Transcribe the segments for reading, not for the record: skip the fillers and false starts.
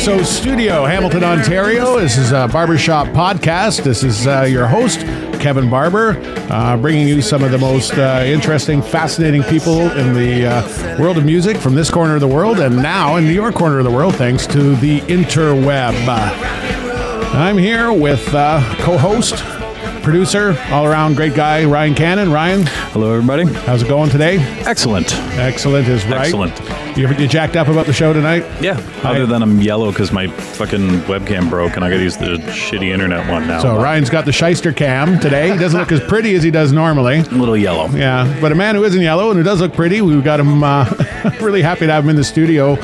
XO Studio, Hamilton, Ontario. This is a Barbershop Podcast. This is your host, Kevin Barber, bringing you some of the most interesting, fascinating people in the world of music from this corner of the world and now in your corner of the world, thanks to the interweb. I'm here with co-host, producer, all-around great guy, Ryan Cannon. Ryan. Hello, everybody. How's it going today? Excellent. Excellent is right. Excellent. You jacked up about the show tonight? Yeah. Other than I'm yellow because my fucking webcam broke and I got to use the shitty internet one now. So Ryan's got the shyster cam today. He doesn't look as pretty as he does normally. A little yellow. Yeah. But a man who isn't yellow and who does look pretty, we've got him really happy to have him in the studio.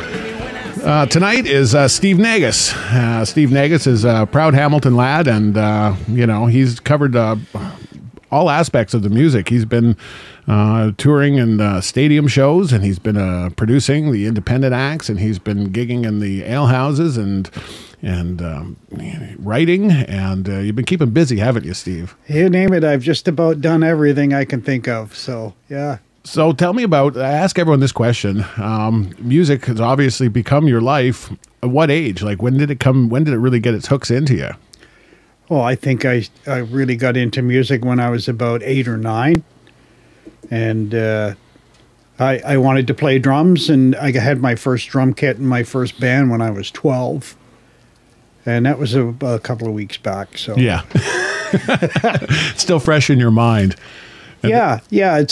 Tonight is Steve Negus. Steve Negus is a proud Hamilton lad, and he's covered all aspects of the music. He's been touring and stadium shows, and he's been producing the independent acts, and he's been gigging in the alehouses and writing, and you've been keeping busy, haven't you, Steve? You name it, I've just about done everything I can think of, so yeah. So tell me about, I ask everyone this question, music has obviously become your life. At what age? Like when did it really get its hooks into you? Well, I think I really got into music when I was about 8 or 9. And I wanted to play drums, and I had my first drum kit in my first band when I was 12. And that was a couple of weeks back. So yeah. Still fresh in your mind. Yeah, yeah,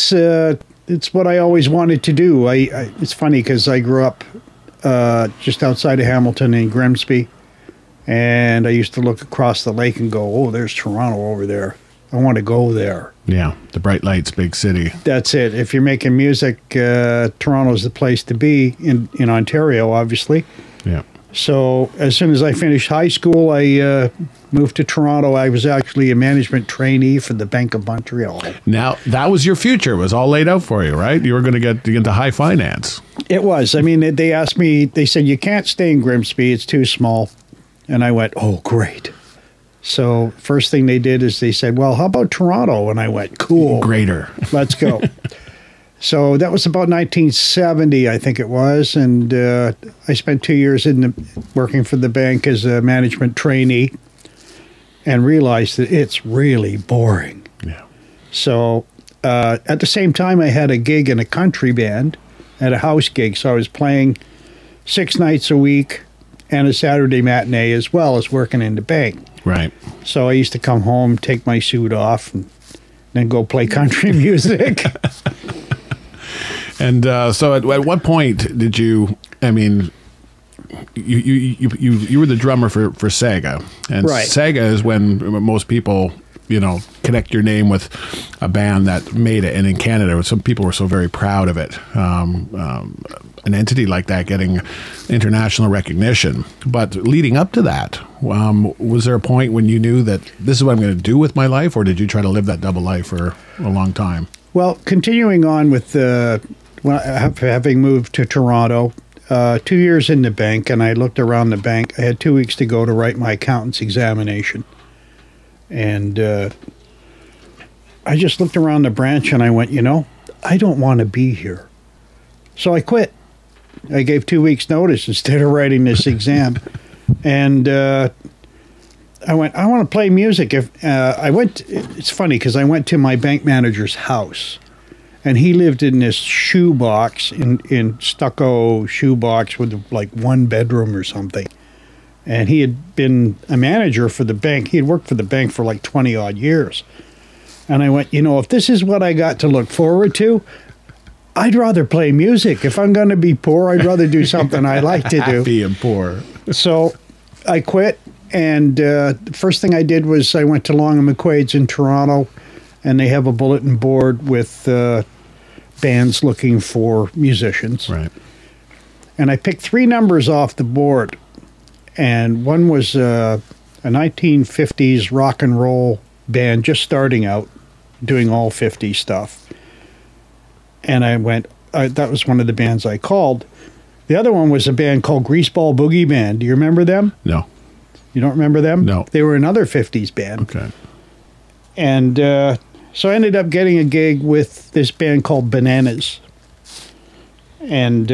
it's what I always wanted to do. It's funny because I grew up just outside of Hamilton in Grimsby, and I used to look across the lake and go, oh, there's Toronto over there. I want to go there. Yeah, the bright lights, big city. That's it. If you're making music, Toronto's the place to be in Ontario, obviously. Yeah. So as soon as I finished high school, I moved to Toronto. I was actually a management trainee for the Bank of Montreal. Now, that was your future. It was all laid out for you, right? You were going to get into high finance. It was. I mean, they asked me, they said, you can't stay in Grimsby. It's too small. And I went, oh, great. So first thing they did is they said, well, how about Toronto? And I went, cool. Greater. Let's go. So that was about 1970, I think it was, and I spent 2 years working for the bank as a management trainee and realized that it's really boring. Yeah. So at the same time, I had a gig in a country band at a house gig, so I was playing 6 nights a week and a Saturday matinee as well as working in the bank. Right. So I used to come home, take my suit off, and then go play country music. And so at what point did you, I mean, you were the drummer for Saga. And right. Saga is when most people, you know, connect your name with a band that made it. And in Canada, some people were so very proud of it. An entity like that getting international recognition. But leading up to that, was there a point when you knew that this is what I'm going to do with my life? Or did you try to live that double life for a long time? Well, continuing on with the... Well, having moved to Toronto, 2 years in the bank, and I looked around the bank. I had 2 weeks to go to write my accountant's examination. And I just looked around the branch, and I went, you know, I don't want to be here. So I quit. I gave 2 weeks' notice instead of writing this exam. And I went, I want to play music. It's funny, because I went to my bank manager's house. And he lived in this shoebox, in stucco shoebox with like one bedroom or something. And he had been a manager for the bank. He had worked for the bank for like 20 odd years. And I went, you know, if this is what I got to look forward to, I'd rather play music. If I'm going to be poor, I'd rather do something I like to do. Happy and poor. So I quit. And the first thing I did was I went to Long & McQuaid's in Toronto. And they have a bulletin board with bands looking for musicians. Right. And I picked 3 numbers off the board. And one was a 1950s rock and roll band just starting out, doing all 50s stuff. And I went, that was one of the bands I called. The other one was a band called Greaseball Boogie Band. Do you remember them? No. You don't remember them? No. They were another 50s band. Okay. And so I ended up getting a gig with this band called Bananas. And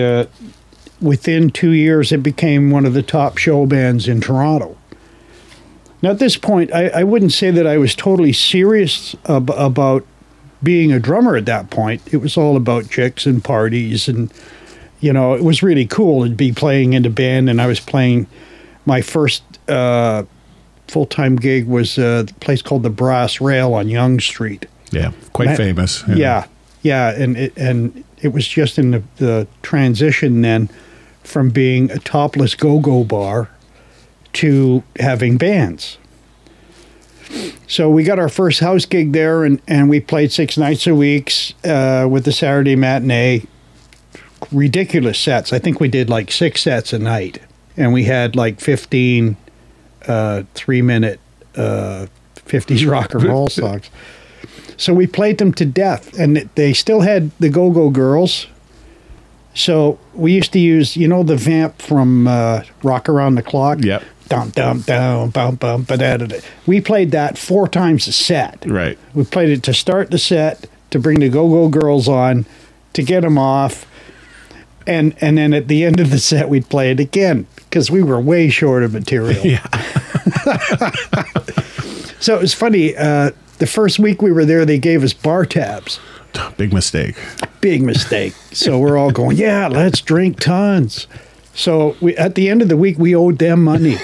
within 2 years, it became one of the top show bands in Toronto. Now, at this point, I wouldn't say that I was totally serious about being a drummer at that point. It was all about chicks and parties, and, you know, it was really cool to be playing in a band, and I was playing. My first full-time gig was a place called the Brass Rail on Yonge Street. Yeah, quite famous. Yeah, yeah, yeah, and it was just in the transition then from being a topless go-go bar to having bands. So we got our first house gig there, and we played 6 nights a week with the Saturday matinee. Ridiculous sets. I think we did like 6 sets a night. And we had like 15 three-minute 50s rock and roll songs. So we played them to death. And they still had the Go-Go Girls. So we used to use, you know, the vamp from Rock Around the Clock? Yep. Dum-dum-dum, bum-bum, ba-da-da-da. We played that 4 times a set. Right. We played it to start the set, to bring the Go-Go Girls on, to get them off. And then at the end of the set, we'd play it again, because we were way short of material. Yeah. So it was funny. The first week we were there, they gave us bar tabs. Big mistake. Big mistake. So we're all going, yeah, let's drink tons. So we, at the end of the week, we owed them money.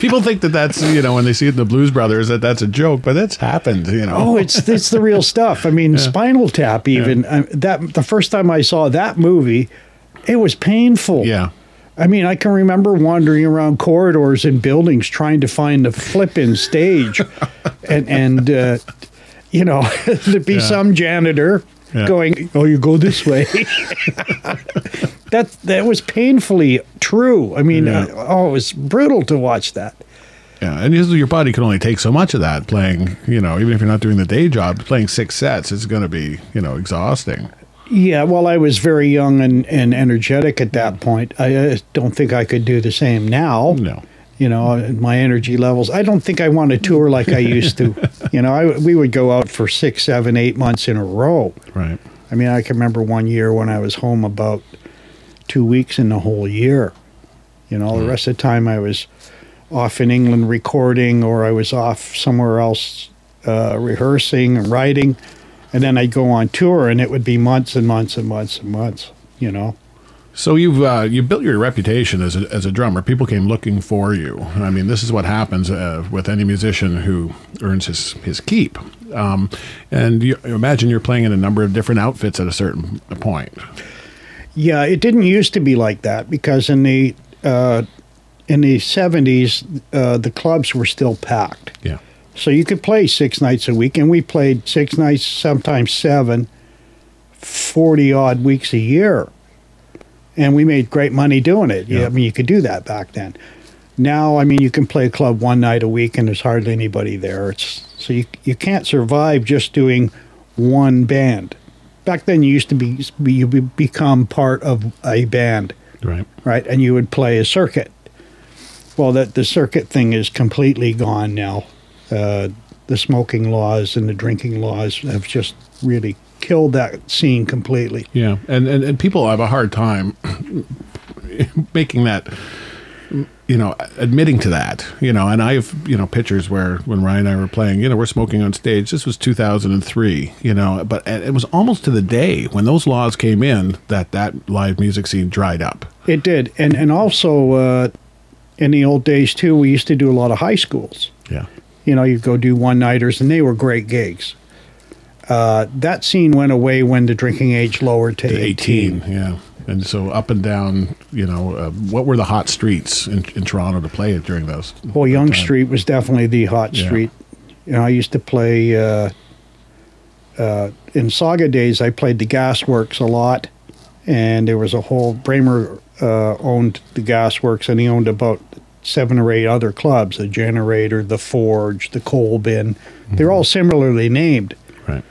People think that that's, you know, when they see it in the Blues Brothers, that that's a joke, but that's happened, you know. Oh, it's the real stuff. I mean, yeah. Spinal Tap even. Yeah. The first time I saw that movie, it was painful. Yeah. I mean, I can remember wandering around corridors and buildings trying to find the flippin' stage. and you know, there'd be yeah. some janitor yeah. going, oh, you go this way. That was painfully true. I mean, yeah. Oh, it was brutal to watch that. Yeah, and your body can only take so much of that playing, you know, even if you're not doing the day job, playing 6 sets, it's going to be, you know, exhausting. Yeah, well, I was very young and energetic at that point. I don't think I could do the same now. No. You know, my energy levels. I don't think I want to tour like I used to. You know, we would go out for 6, 7, 8 months in a row. Right. I mean, I can remember one year when I was home about 2 weeks in the whole year. You know, the rest of the time I was off in England recording, or I was off somewhere else rehearsing and writing. And then I'd go on tour, and it would be months and months and months and months, you know. So you built your reputation as a drummer. People came looking for you. I mean, this is what happens with any musician who earns his keep. And you imagine you're playing in a number of different outfits at a certain point. Yeah, it didn't used to be like that, because in the 70s, the clubs were still packed. Yeah. So you could play 6 nights a week, and we played 6 nights, sometimes 7, 40-odd weeks a year. And we made great money doing it. Yeah. I mean, you could do that back then. Now, I mean, you can play a club 1 night a week, and there's hardly anybody there. So you can't survive just doing one band. Back then, you used to be, you become part of a band. Right. Right? And you would play a circuit. Well, the circuit thing is completely gone now. The smoking laws and the drinking laws have just really killed that scene completely. Yeah, and people have a hard time making that, you know, admitting to that, you know. And I have, you know, pictures where when Ryan and I were playing, you know, we're smoking on stage. This was 2003, you know, but it was almost to the day when those laws came in that live music scene dried up. It did, and also in the old days too, we used to do a lot of high schools. Yeah. You know, you'd go do one-nighters, and they were great gigs. That scene went away when the drinking age lowered to 18. Yeah, and so up and down, you know, what were the hot streets in Toronto to play it during those? Well, Yonge Street was definitely the hot street. You know, I used to play, in Saga days, I played the Gasworks a lot, and there was a whole, Bramer owned the Gasworks, and he owned about 7 or 8 other clubs, the Generator, the Forge, the Coal Bin. They're all similarly named. Right.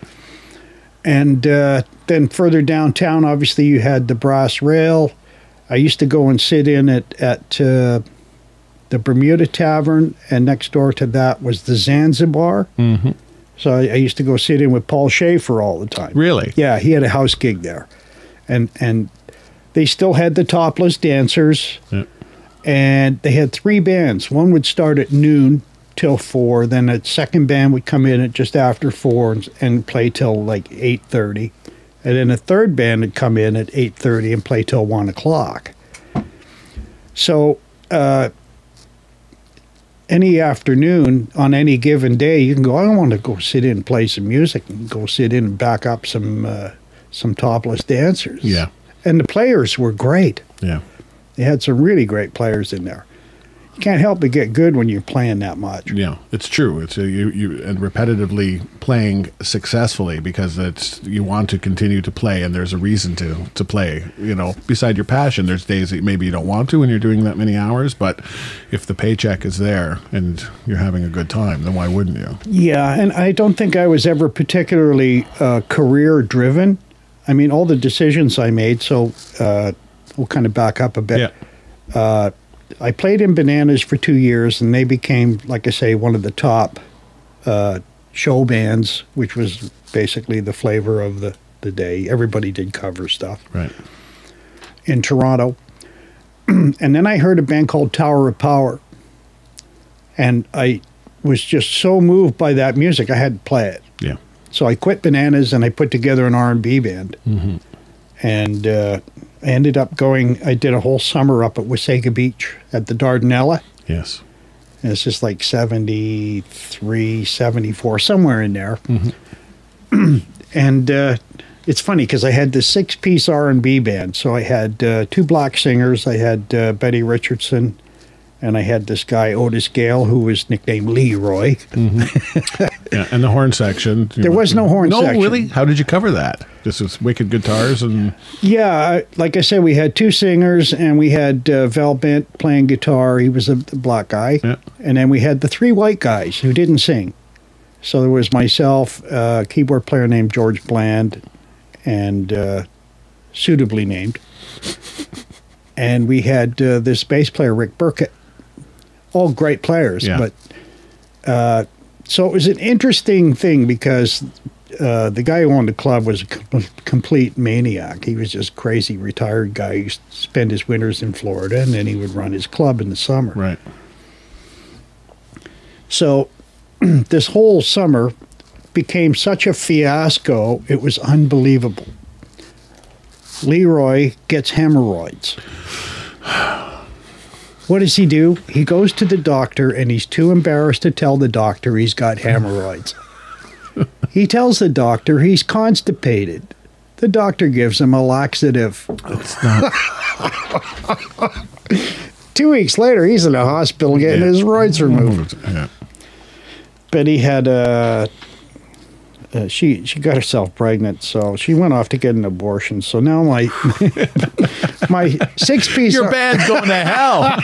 And then further downtown, obviously, you had the Brass Rail. I used to go and sit in at the Bermuda Tavern, and next door to that was the Zanzibar. Mm-hmm. So I used to go sit in with Paul Schaefer all the time. Really? Yeah, he had a house gig there. And They still had the topless dancers, yeah. And they had three bands. One would start at noon till 4, then a second band would come in at just after 4 and play till like 8:30, and then a third band would come in at 8:30 and play till 1 o'clock. So any afternoon on any given day, you can go, I don't want to go sit in and play some music, and go sit in and back up some topless dancers. Yeah. And the players were great. Yeah. They had some really great players in there. You can't help but get good when you're playing that much. Yeah, it's true. It's you and repetitively playing successfully, because it's you want to continue to play, and there's a reason to play. You know, beside your passion, there's days that maybe you don't want to when you're doing that many hours, but if the paycheck is there and you're having a good time, then why wouldn't you? Yeah, and I don't think I was ever particularly career driven. I mean, all the decisions I made, so we'll kind of back up a bit. Yeah. I played in Bananas for 2 years, and they became, like I say, one of the top show bands, which was basically the flavor of the day. Everybody did cover stuff. Right. In Toronto. And then I heard a band called Tower of Power, and I was just so moved by that music, I had to play it. Yeah. So I quit Bananas, and I put together an R&B band. Mm-hmm. And I ended up going, I did a whole summer up at Wasaga Beach at the Dardanella. Yes. And it's just like 73, 74, somewhere in there. Mm-hmm. And it's funny because I had this 6-piece R&B band. So I had 2 black singers. I had Betty Richardson, and I had this guy, Otis Gale, who was nicknamed Leroy. Mm-hmm. Yeah, and the horn section. There was no horn section. No, really? How did you cover that? Just with wicked guitars? And yeah, like I said, we had 2 singers, and we had Val Bent playing guitar. He was a black guy. Yeah. And then we had the 3 white guys who didn't sing. So there was myself, a keyboard player named George Bland, and suitably named. And we had this bass player, Rick Burkett. All great players, yeah. But so it was an interesting thing, because the guy who owned the club was a complete maniac. He was just crazy retired guy. He used to spend his winters in Florida, and then he would run his club in the summer. Right. So this whole summer became such a fiasco, it was unbelievable. Leroy gets hemorrhoids. What does he do? He goes to the doctor, and he's too embarrassed to tell the doctor he's got hemorrhoids. He tells the doctor he's constipated. The doctor gives him a laxative. It's not. 2 weeks later, he's in a hospital getting his roids removed. Yeah. Betty had a... she got herself pregnant, so she went off to get an abortion. So now my 6-piece your band's going to hell.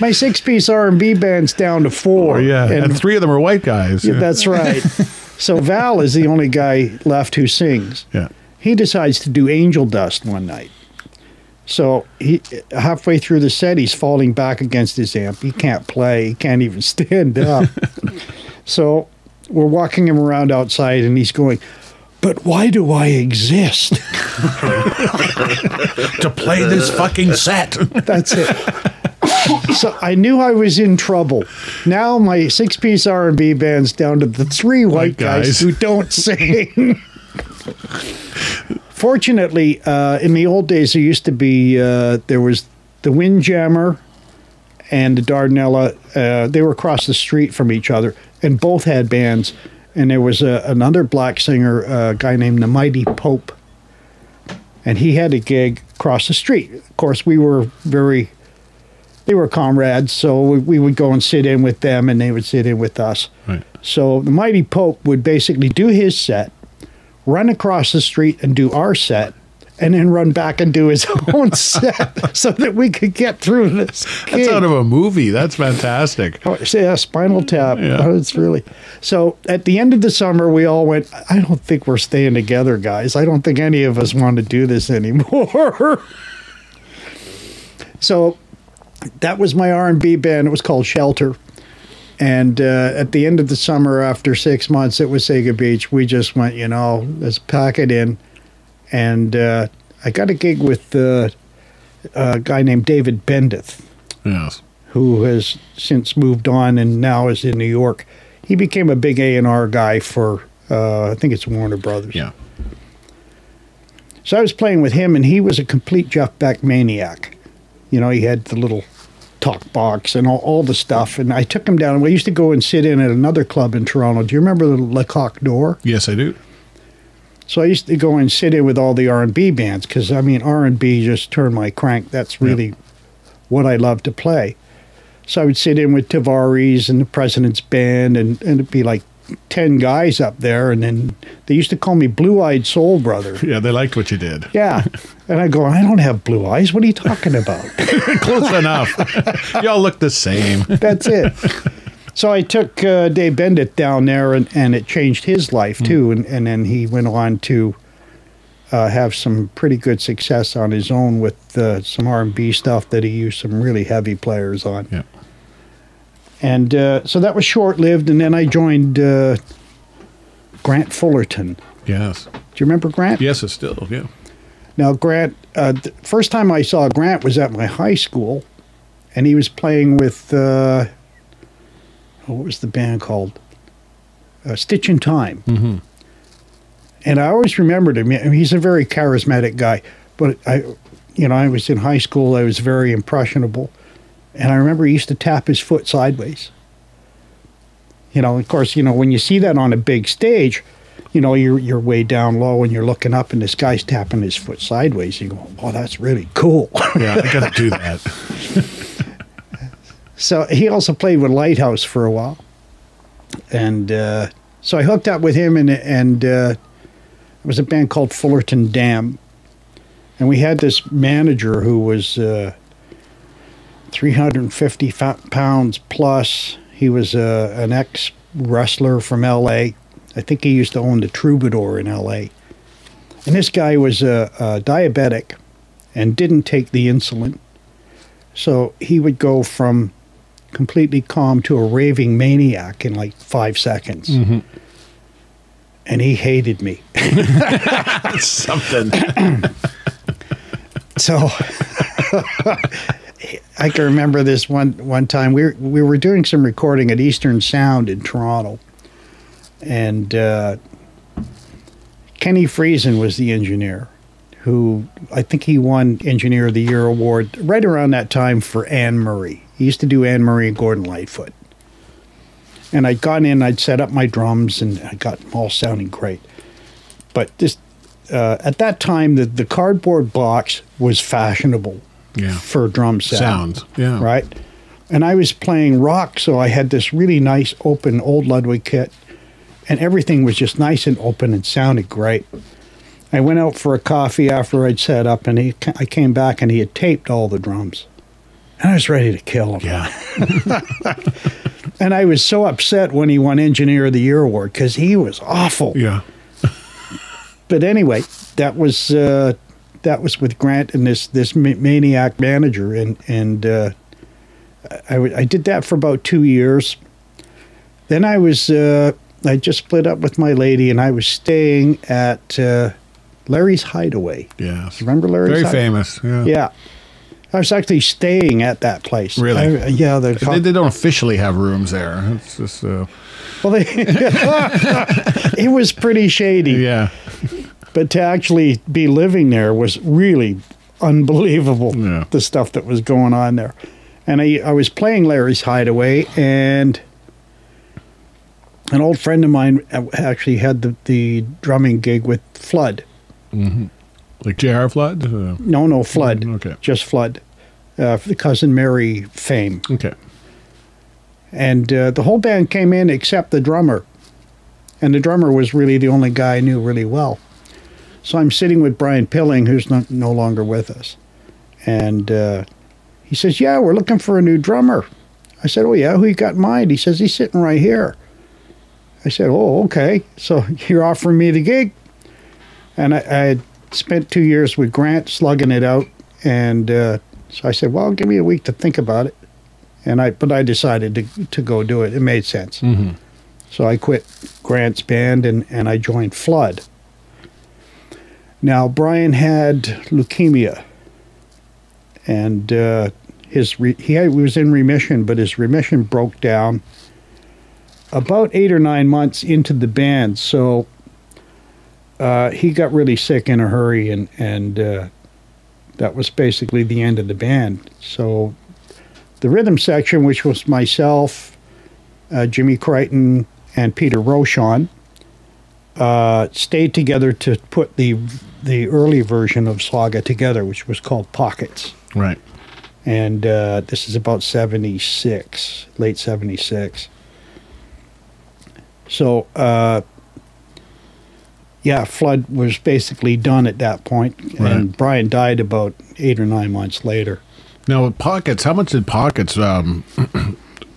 My 6-piece R&B band's down to 4. Oh, yeah, and 3 of them are white guys. Yeah, yeah. That's right. So Val is the only guy left who sings. Yeah, he decides to do Angel Dust one night. So halfway through the set, he's falling back against his amp. He can't play. He can't even stand up. So we're walking him around outside, and he's going, but why do I exist? To play this fucking set. That's it. So I knew I was in trouble. Now my 6-piece R&B band's down to the 3 white guys who don't sing. Fortunately, in the old days, there used to be, there was the Windjammer and the Dardanella. They were across the street from each other. And both had bands, and there was another black singer, a guy named the Mighty Pope, and he had a gig across the street. Of course, they were comrades, so we would go and sit in with them, and they would sit in with us. Right. So the Mighty Pope would basically do his set, run across the street and do our set, and then run back and do his own set so that we could get through this gig. That's out of a movie. That's fantastic. Oh, yeah, Spinal Tap. Yeah. Oh, it's really. So at the end of the summer, we all went, I don't think we're staying together, guys. I don't think any of us want to do this anymore. So that was my R&B band. It was called Shelter. And at the end of the summer, after 6 months at Wasaga Beach, we just went, let's pack it in. And I got a gig with a guy named David Bendeth. Yes. Who has since moved on and now is in New York. He became a big A&R guy for, I think it's Warner Brothers. Yeah. So I was playing with him, and he was a complete Jeff Beck maniac. You know, he had the little talk box and all the stuff, and I took him down. And we used to go and sit in at another club in Toronto. Do you remember the Le Coq d'Or? Yes, I do. So I used to go and sit in with all the R&B bands because, I mean, R&B just turned my crank. That's really what I love to play. So I would sit in with Tavares and the President's Band, and it'd be like 10 guys up there, and then they used to call me Blue-Eyed Soul Brother. Yeah, they liked what you did. Yeah. And I go, I don't have blue eyes. What are you talking about? Close enough. Y'all look the same. That's it. So I took Dave Bendeth down there, and it changed his life, too. And then he went on to have some pretty good success on his own with some R&B stuff that he used some really heavy players on. Yeah. And so that was short-lived, and then I joined Grant Fullerton. Yes. Do you remember Grant? Yes, I still, yeah. Now, Grant, the first time I saw Grant was at my high school, and he was playing with, what was the band called? Stitch in Time. Mm-hmm. And I always remembered him. I mean, he's a very charismatic guy, but I was in high school. I was very impressionable. And I remember he used to tap his foot sideways. You know, of course, you know, when you see that on a big stage, you know, you're way down low and you're looking up and this guy's tapping his foot sideways. You go, oh, that's really cool. Yeah, I got to do that. So he also played with Lighthouse for a while. And so I hooked up with him, and it was a band called Fullerton Dam. And we had this manager who was... 350 pounds plus. He was an ex-wrestler from L.A. I think he used to own the Troubadour in L.A. And this guy was a diabetic and didn't take the insulin. So he would go from completely calm to a raving maniac in like 5 seconds. Mm-hmm. And he hated me. Something. So... I can remember this one time. We were doing some recording at Eastern Sound in Toronto, and Kenny Friesen was the engineer, who I think he won Engineer of the Year award right around that time for Anne Murray. He used to do Anne Murray and Gordon Lightfoot. And I'd gone in, I'd set up my drums, and I got them all sounding great. But this, at that time, the cardboard box was fashionable. Yeah. For drum sounds, yeah, right. And I was playing rock, so I had this really nice open old Ludwig kit, and everything was just nice and open and sounded great. I went out for a coffee after I'd set up, and I came back and he had taped all the drums, and I was ready to kill him. Yeah. And I was so upset when he won Engineer of the Year award because he was awful. Yeah. But anyway, that was. That was with Grant and this maniac manager, and I did that for about 2 years. Then I was I just split up with my lady, and I was staying at Larry's Hideaway. Yeah, remember Larry's? Very famous. Yeah. Yeah, I was actually staying at that place. Really? Yeah, they don't officially have rooms there. It's just well, they it was pretty shady. Yeah. But to actually be living there was really unbelievable, yeah. The stuff that was going on there. And I was playing Larry's Hideaway, and an old friend of mine actually had the drumming gig with Flood. Mm-hmm. Like J.R. Flood? No, Flood. Okay. Just Flood. For the Cousin Mary fame. Okay. And the whole band came in except the drummer. And the drummer was really the only guy I knew really well. So I'm sitting with Brian Pilling, who's no longer with us. And he says, yeah, we're looking for a new drummer. I said, oh, yeah, who you got in mind? He says, he's sitting right here. I said, oh, okay. So you're offering me the gig. And I had spent 2 years with Grant slugging it out. And so I said, well, give me a week to think about it. And I decided to go do it. It made sense. Mm-hmm. So I quit Grant's band, and I joined Flood. Now, Brian had leukemia, and he was in remission, but his remission broke down about 8 or 9 months into the band, so he got really sick in a hurry, and that was basically the end of the band. So the rhythm section, which was myself, Jimmy Crichton, and Peter Rochon, stayed together to put the early version of Saga together, which was called Pockets. Right. And this is about 76, late 76. So, yeah, Flood was basically done at that point, and Brian died about 8 or 9 months later. Now, Pockets, how much did Pockets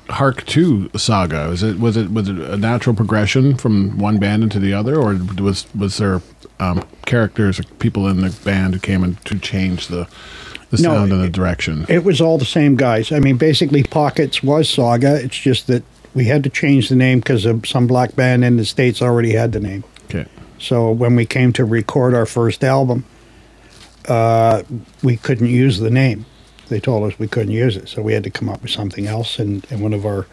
hark to Saga? Was it a natural progression from one band into the other, or was there characters or people in the band who came in to change the sound and the direction? It was all the same guys. I mean, basically, Pockets was Saga. It's just that we had to change the name because some black band in the States already had the name. Okay. So when we came to record our first album, we couldn't use the name. They told us we couldn't use it, so we had to come up with something else, and one of our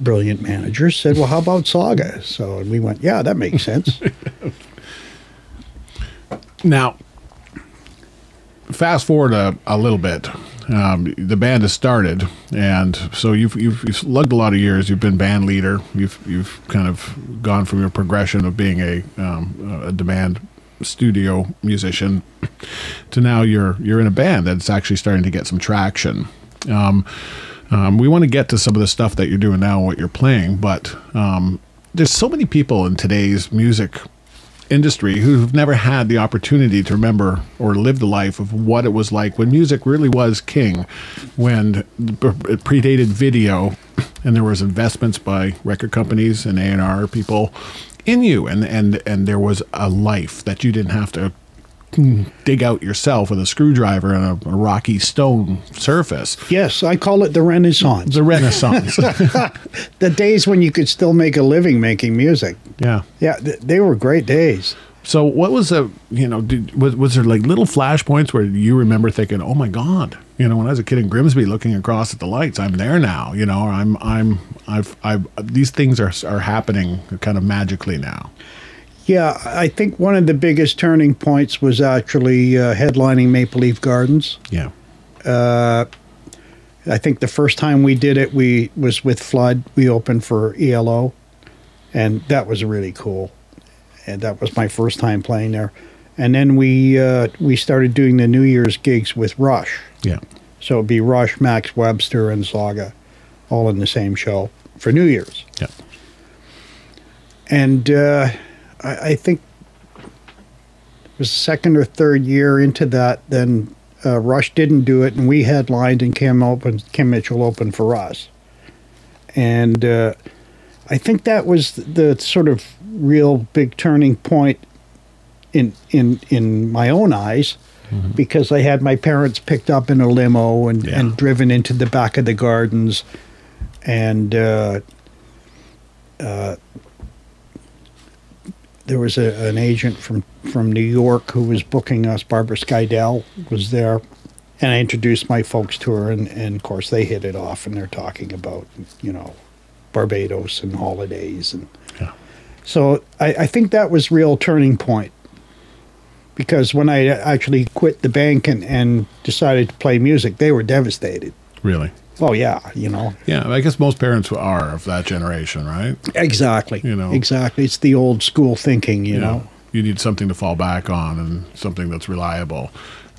brilliant managers said, well, how about Saga? So and we went, yeah, that makes sense. Now, fast forward a little bit. The band has started, and so you've lugged a lot of years. You've been band leader. You've kind of gone from your progression of being a demand studio musician to now you're in a band that's actually starting to get some traction. We want to get to some of the stuff that you're doing now and what you're playing, but there's so many people in today's music industry who've never had the opportunity to remember or live the life of what it was like when music really was king, when it predated video and there was investments by record companies and A&R people in you, and there was a life that you didn't have to dig out yourself with a screwdriver and a rocky stone surface. Yes, I call it the Renaissance. The Renaissance. The days when you could still make a living making music. Yeah. Yeah, they were great days. So what was the, you know, was there like little flashpoints where you remember thinking, oh my God, you know, when I was a kid in Grimsby looking across at the lights, I'm there now, you know, or these things are happening kind of magically now. Yeah, I think one of the biggest turning points was actually headlining Maple Leaf Gardens. Yeah. I think the first time we did it, was with Flood. We opened for ELO, and that was really cool. And that was my first time playing there. And then we started doing the New Year's gigs with Rush. Yeah. So it'd be Rush, Max Webster, and Saga all in the same show for New Year's. Yeah. And I think it was the second or third year into that, then Rush didn't do it, and we headlined, and Kim Mitchell opened for us. And I think that was the sort of real big turning point in my own eyes, mm-hmm. because I had my parents picked up in a limo and driven into the back of the gardens, and there was an agent from New York who was booking us. Barbara Skydell was there, and I introduced my folks to her, and of course they hit it off, and they're talking about, you know, Barbados and holidays, and yeah. So I think that was real turning point, because when I actually quit the bank and decided to play music, they were devastated. Really? Oh yeah, you know. Yeah, I guess most parents are of that generation, right? Exactly. You know, exactly. It's the old school thinking, you know. You need something to fall back on and something that's reliable.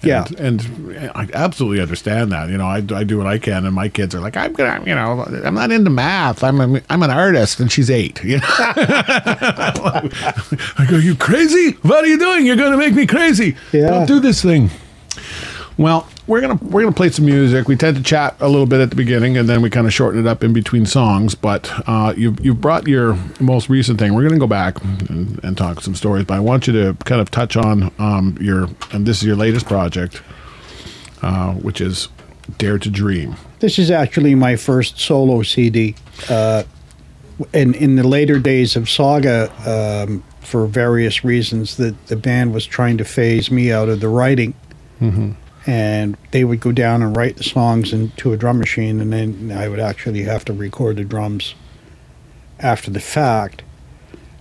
And I absolutely understand that. You know, I do what I can, and my kids are like, I'm gonna, you know, I'm not into math. I'm an artist, and she's 8. You know, I go, you crazy? What are you doing? You're gonna make me crazy. Yeah. Don't do this thing. Well, we're gonna play some music. We tend to chat a little bit at the beginning, and then we kind of shorten it up in between songs. But you've brought your most recent thing. We're gonna go back and talk some stories. But I want you to kind of touch on this is your latest project, which is Dare to Dream. This is actually my first solo CD. in the later days of Saga, for various reasons, that the band was trying to phase me out of the writing. Mm-hmm. And they would go down and write the songs into a drum machine, and then I would actually have to record the drums after the fact.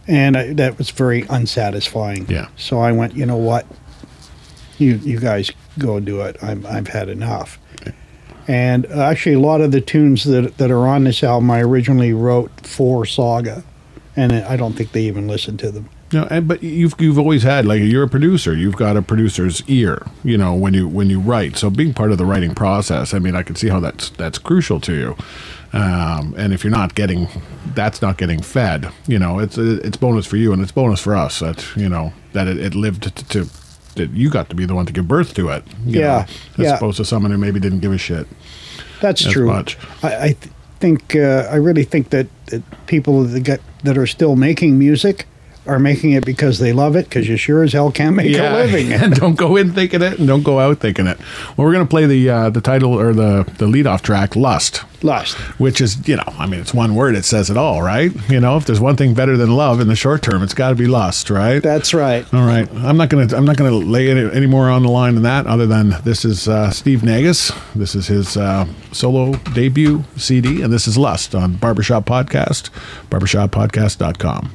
And that was very unsatisfying. Yeah. So I went, you know what? You guys go do it. I've had enough. Okay. And actually, a lot of the tunes that are on this album I originally wrote for Saga, and I don't think they even listened to them. No, but you've always had, like, you're a producer. You've got a producer's ear, you know, when you write. So being part of the writing process, I mean, I can see how that's crucial to you. And if you're not getting, that's not getting fed, you know, it's bonus for you and it's bonus for us that, you know, that it lived to that you got to be the one to give birth to it. You know, as opposed to someone who maybe didn't give a shit. That's true. Much. I really think that people that are still making music are making it because they love it, because you sure as hell can't make a living. And don't go in thinking it, and don't go out thinking it. Well, we're going to play the title, or the lead-off track, Lust. Lust. Which is, you know, I mean, it's one word. It says it all, right? You know, if there's one thing better than love in the short term, it's got to be lust, right? That's right. All right. I'm not going to lay any more on the line than that, other than this is Steve Negus. This is his solo debut CD, and this is Lust on Barbershop Podcast, barbershoppodcast.com.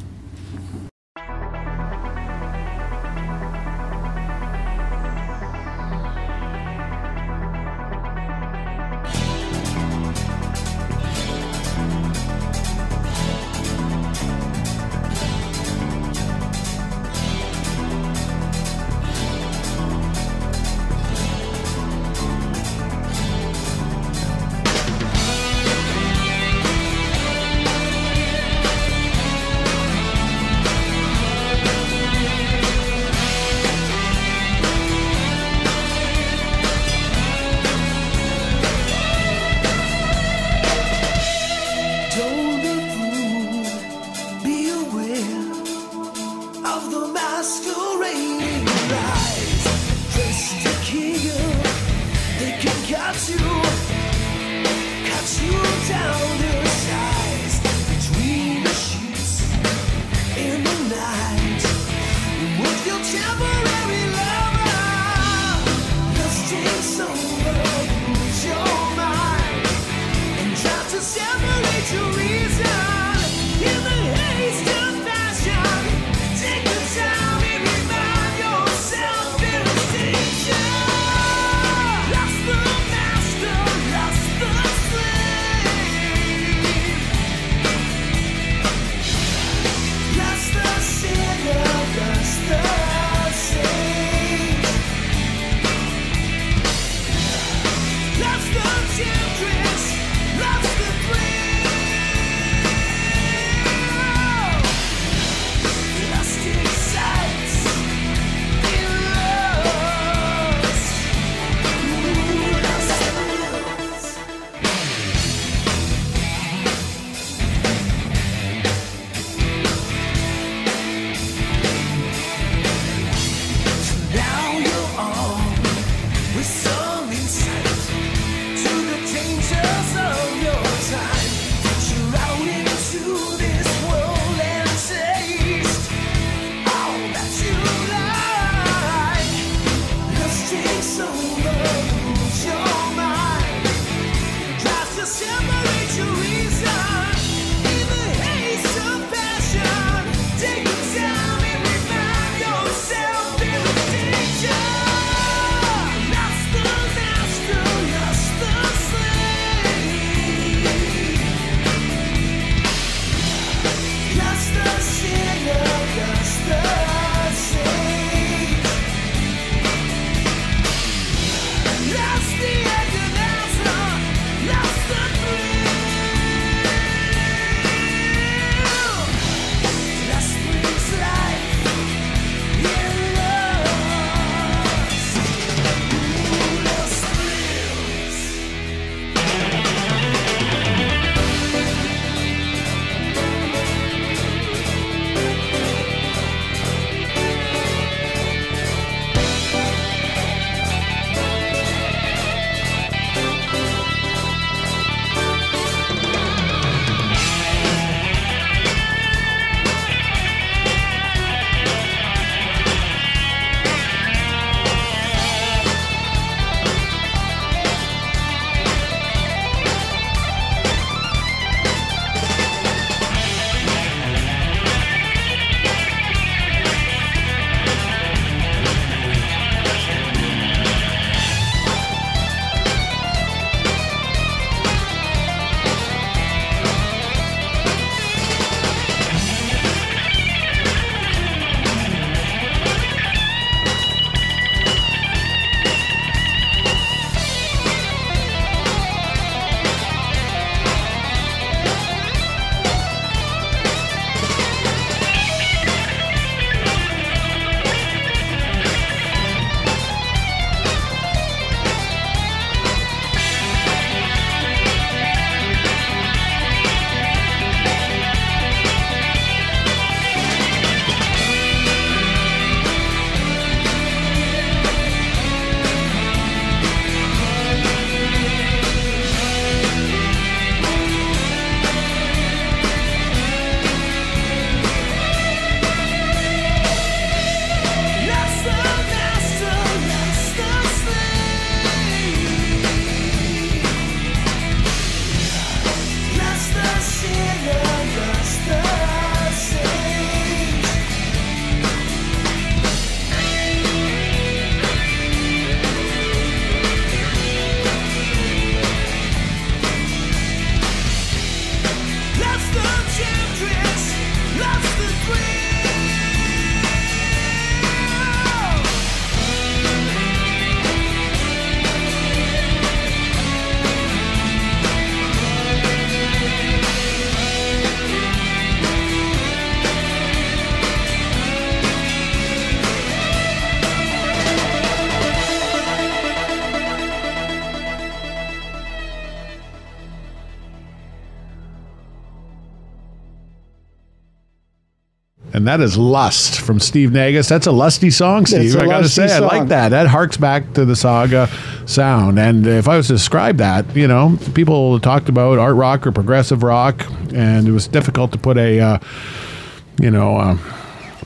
And that is Lust from Steve Negus. That's a lusty song, Steve. I got to say, I like that. That harks back to the Saga sound. And if I was to describe that, you know, people talked about art rock or progressive rock, and it was difficult to put a,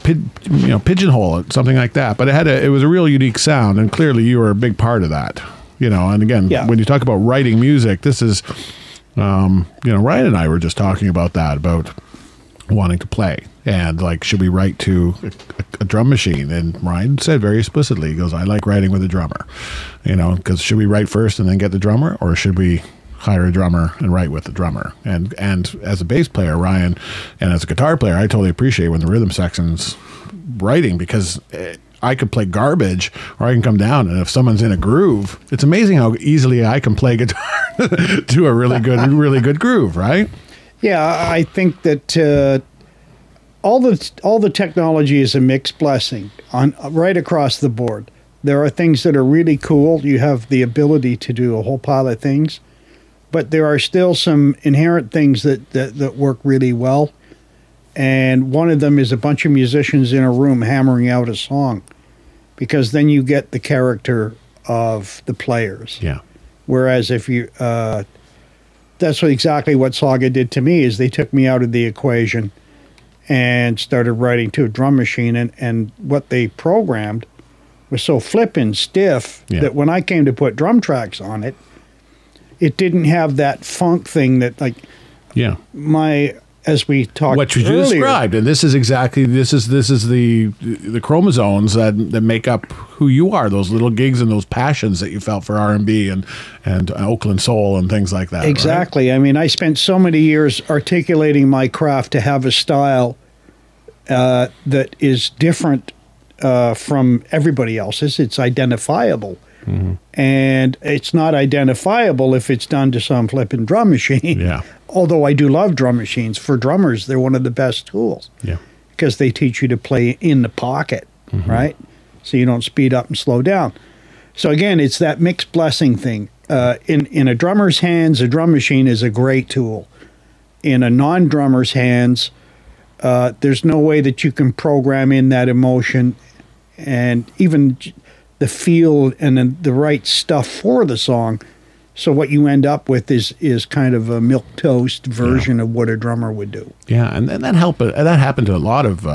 pigeonhole it, something like that. But it had a, it was a real unique sound, and clearly you were a big part of that. You know, and again, when you talk about writing music, this is, you know, Ryan and I were just talking about that, about wanting to play. And, like, should we write to a drum machine? And Ryan said very explicitly, he goes, I like writing with a drummer. You know, because should we write first and then get the drummer? Or should we hire a drummer and write with the drummer? And as a bass player, Ryan, and as a guitar player, I totally appreciate when the rhythm section's writing, because I could play garbage or I can come down. And if someone's in a groove, it's amazing how easily I can play guitar to a really good, really good groove, right? Yeah, I think that... all the technology is a mixed blessing on right across the board. There are things that are really cool. You have the ability to do a whole pile of things, but there are still some inherent things that work really well. And one of them is a bunch of musicians in a room hammering out a song, because then you get the character of the players. Yeah. Whereas if you, that's exactly what Saga did to me, is they took me out of the equation and started writing to a drum machine, and what they programmed was so flippin' stiff that when I came to put drum tracks on it, it didn't have that funk thing that, like, as we talked what you earlier, described, and this is exactly this is the chromosomes that make up who you are, those little gigs and those passions that you felt for R&B and Oakland soul and things like that. Exactly. Right? I mean, I spent so many years articulating my craft to have a style that is different from everybody else's. It's identifiable. Mm-hmm. And it's not identifiable if it's done to some flipping drum machine. Yeah. Although I do love drum machines. For drummers, they're one of the best tools. Yeah. Because they teach you to play in the pocket, mm-hmm. right? So you don't speed up and slow down. So again, it's that mixed blessing thing. In a drummer's hands, a drum machine is a great tool. In a non-drummer's hands, there's no way that you can program in that emotion and even the feel and the right stuff for the song. So what you end up with is kind of a milquetoast version of what a drummer would do. Yeah, and that happened to a lot of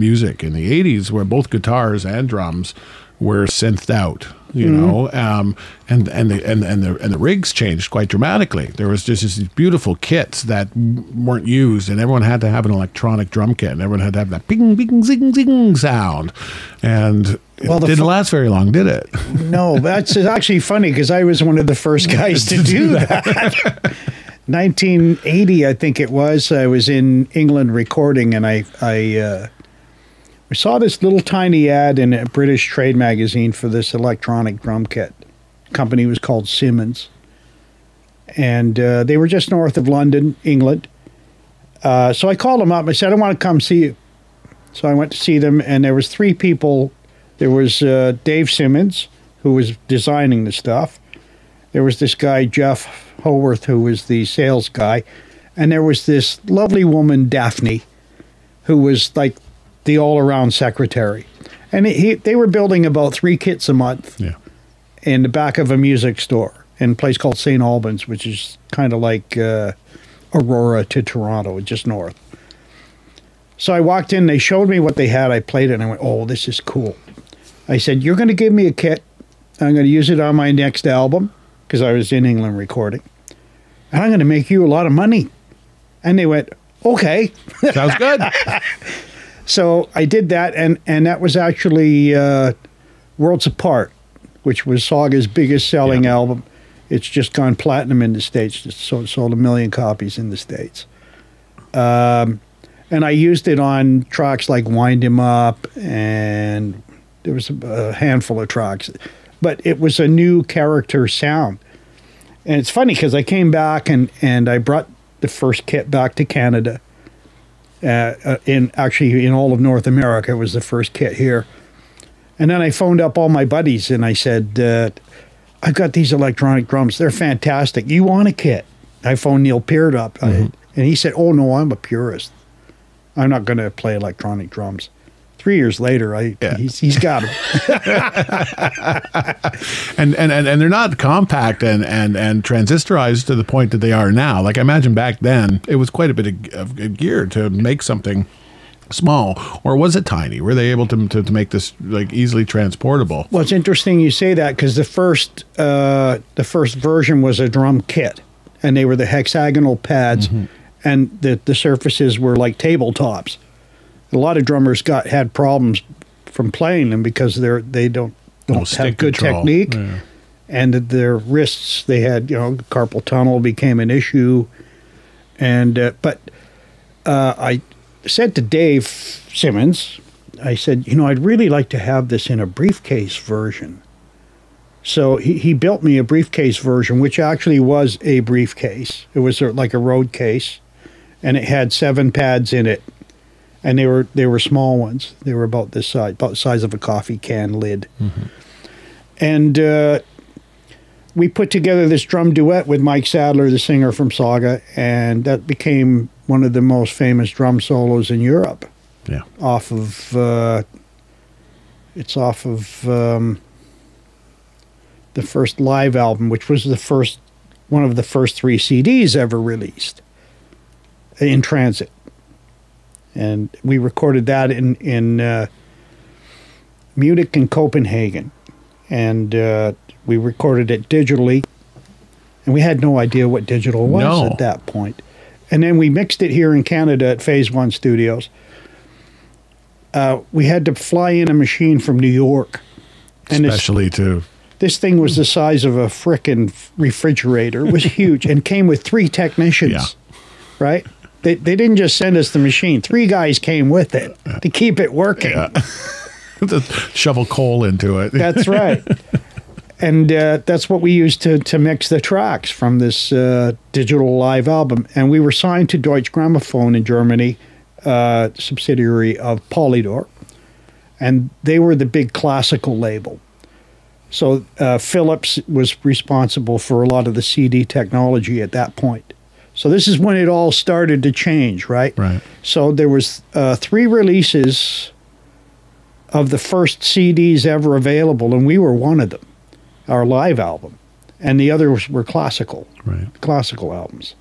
music in the 80s, where both guitars and drums were synthed out, you mm-hmm. know, and the rigs changed quite dramatically. There was just these beautiful kits that weren't used, and everyone had to have an electronic drum kit, and everyone had to have that ping, ping, zing, zing sound, and it didn't last very long, did it? No, that's actually funny, because I was one of the first guys to do that. 1980, I think it was. I was in England recording, and I saw this little tiny ad in a British trade magazine for this electronic drum kit. The company was called Simmons. And they were just north of London, England. So I called them up. I said, I want to come see you. So I went to see them, and there was three people. There was Dave Simmons, who was designing the stuff. There was this guy, Jeff Howarth, who was the sales guy. And there was this lovely woman, Daphne, who was like the all-around secretary. And they were building about 3 kits a month in the back of a music store in a place called St. Albans, which is kind of like Aurora to Toronto, just north. So I walked in, they showed me what they had, I played it, and I went, oh, this is cool. I said, you're going to give me a kit, I'm going to use it on my next album, because I was in England recording, and I'm going to make you a lot of money. And they went, okay. Sounds good. So I did that, and that was actually Worlds Apart, which was Saga's biggest selling album. It's just gone platinum in the States. It's sold a 1 million copies in the States. And I used it on tracks like Wind Him Up, and there was a handful of tracks. But it was a new character sound. And it's funny, because I came back, and I brought the first kit back to Canada. Actually, in all of North America, it was the first kit here. And then I phoned up all my buddies, and I said, I've got these electronic drums. They're fantastic. You want a kit? I phoned Neil Peart up, mm-hmm. And he said, oh, no, I'm a purist. I'm not going to play electronic drums. 3 years later, he's got them. and they're not compact and transistorized to the point that they are now. Like, I imagine back then, it was quite a bit of gear to make something small, or was it tiny? Were they able to make this like easily transportable? Well, it's interesting you say that, because the first version was a drum kit, and they were the hexagonal pads, mm-hmm. and the surfaces were like tabletops. A lot of drummers had problems from playing them because they don't have good technique, yeah. and their wrists, they had, you know, carpal tunnel became an issue, and but I said to Dave Simmons, I said, you know, I'd really like to have this in a briefcase version. So he built me a briefcase version, which actually was a briefcase. It was like a road case, and it had 7 pads in it. And they were small ones. They were about this size, about the size of a coffee can lid. Mm-hmm. And we put together this drum duet with Mike Sadler, the singer from Saga, and that became one of the most famous drum solos in Europe. Yeah, off of the first live album, which was one of the first 3 CDs ever released, In Transit. And we recorded that in Munich and Copenhagen, and we recorded it digitally, and we had no idea what digital was at that point. And then we mixed it here in Canada at Phase One Studios. We had to fly in a machine from New York, and especially this thing was the size of a frickin' refrigerator. It was huge, and came with 3 technicians, yeah. right? They didn't just send us the machine. 3 guys came with it to keep it working. Yeah. Shovel coal into it. That's right. And that's what we used to mix the tracks from this digital live album. And we were signed to Deutsche Grammophon in Germany, subsidiary of Polydor. And they were the big classical label. So Philips was responsible for a lot of the CD technology at that point. So this is when it all started to change, right? Right. So there was 3 releases of the first CDs ever available, and we were one of them, our live album. And the others were classical, right. classical albums.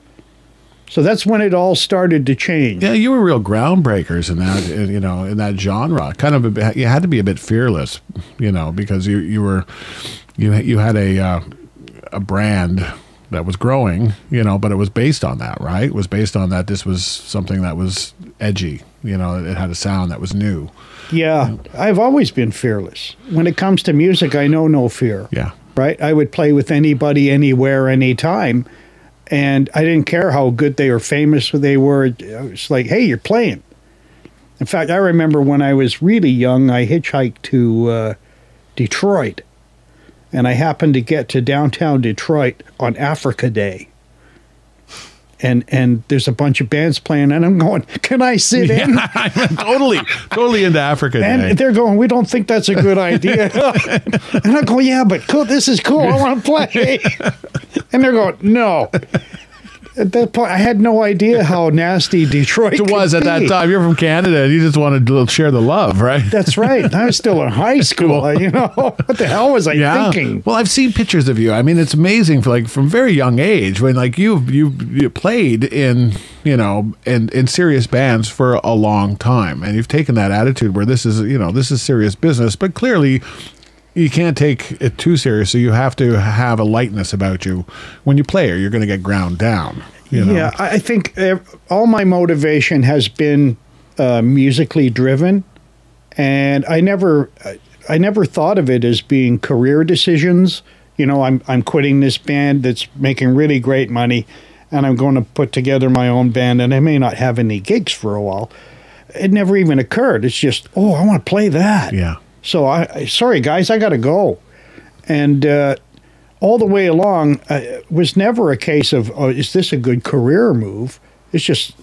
So that's when it all started to change. Yeah, you were real groundbreakers in that, you know, in that genre. Kind of, you had to be a bit fearless, you know, because you had a brand that was growing, you know, but it was based on that, right? It was based on that this was something that was edgy, you know, it had a sound that was new. Yeah, you know? I've always been fearless. When it comes to music, I know no fear. Yeah. Right? I would play with anybody, anywhere, anytime, and I didn't care how good they or famous they were. It's like, hey, you're playing. In fact, I remember when I was really young, I hitchhiked to Detroit. And I happened to get to downtown Detroit on Africa Day. And there's a bunch of bands playing, and I'm going, can I sit in? totally into Africa Day. And they're going, we don't think that's a good idea. And I go, yeah, but cool, this is cool. I want to play. And they're going, no. At that point, I had no idea how nasty Detroit was at that time. You're from Canada, and you just wanted to share the love, right? That's right. I was still in high school. You know, what the hell was I thinking? Well, I've seen pictures of you. I mean, it's amazing. For like from very young age, when like you played in, you know, in serious bands for a long time, and you've taken that attitude where this is, you know, this is serious business, but clearly you can't take it too seriously. You have to have a lightness about you when you play, or you're going to get ground down. You know? Yeah, I think all my motivation has been musically driven, and I never thought of it as being career decisions. You know, I'm quitting this band that's making really great money, and I'm going to put together my own band, and I may not have any gigs for a while. It never even occurred. It's just, oh, I want to play that. Yeah. So sorry guys, I got to go, and all the way along it was never a case of, oh, is this a good career move? It's just,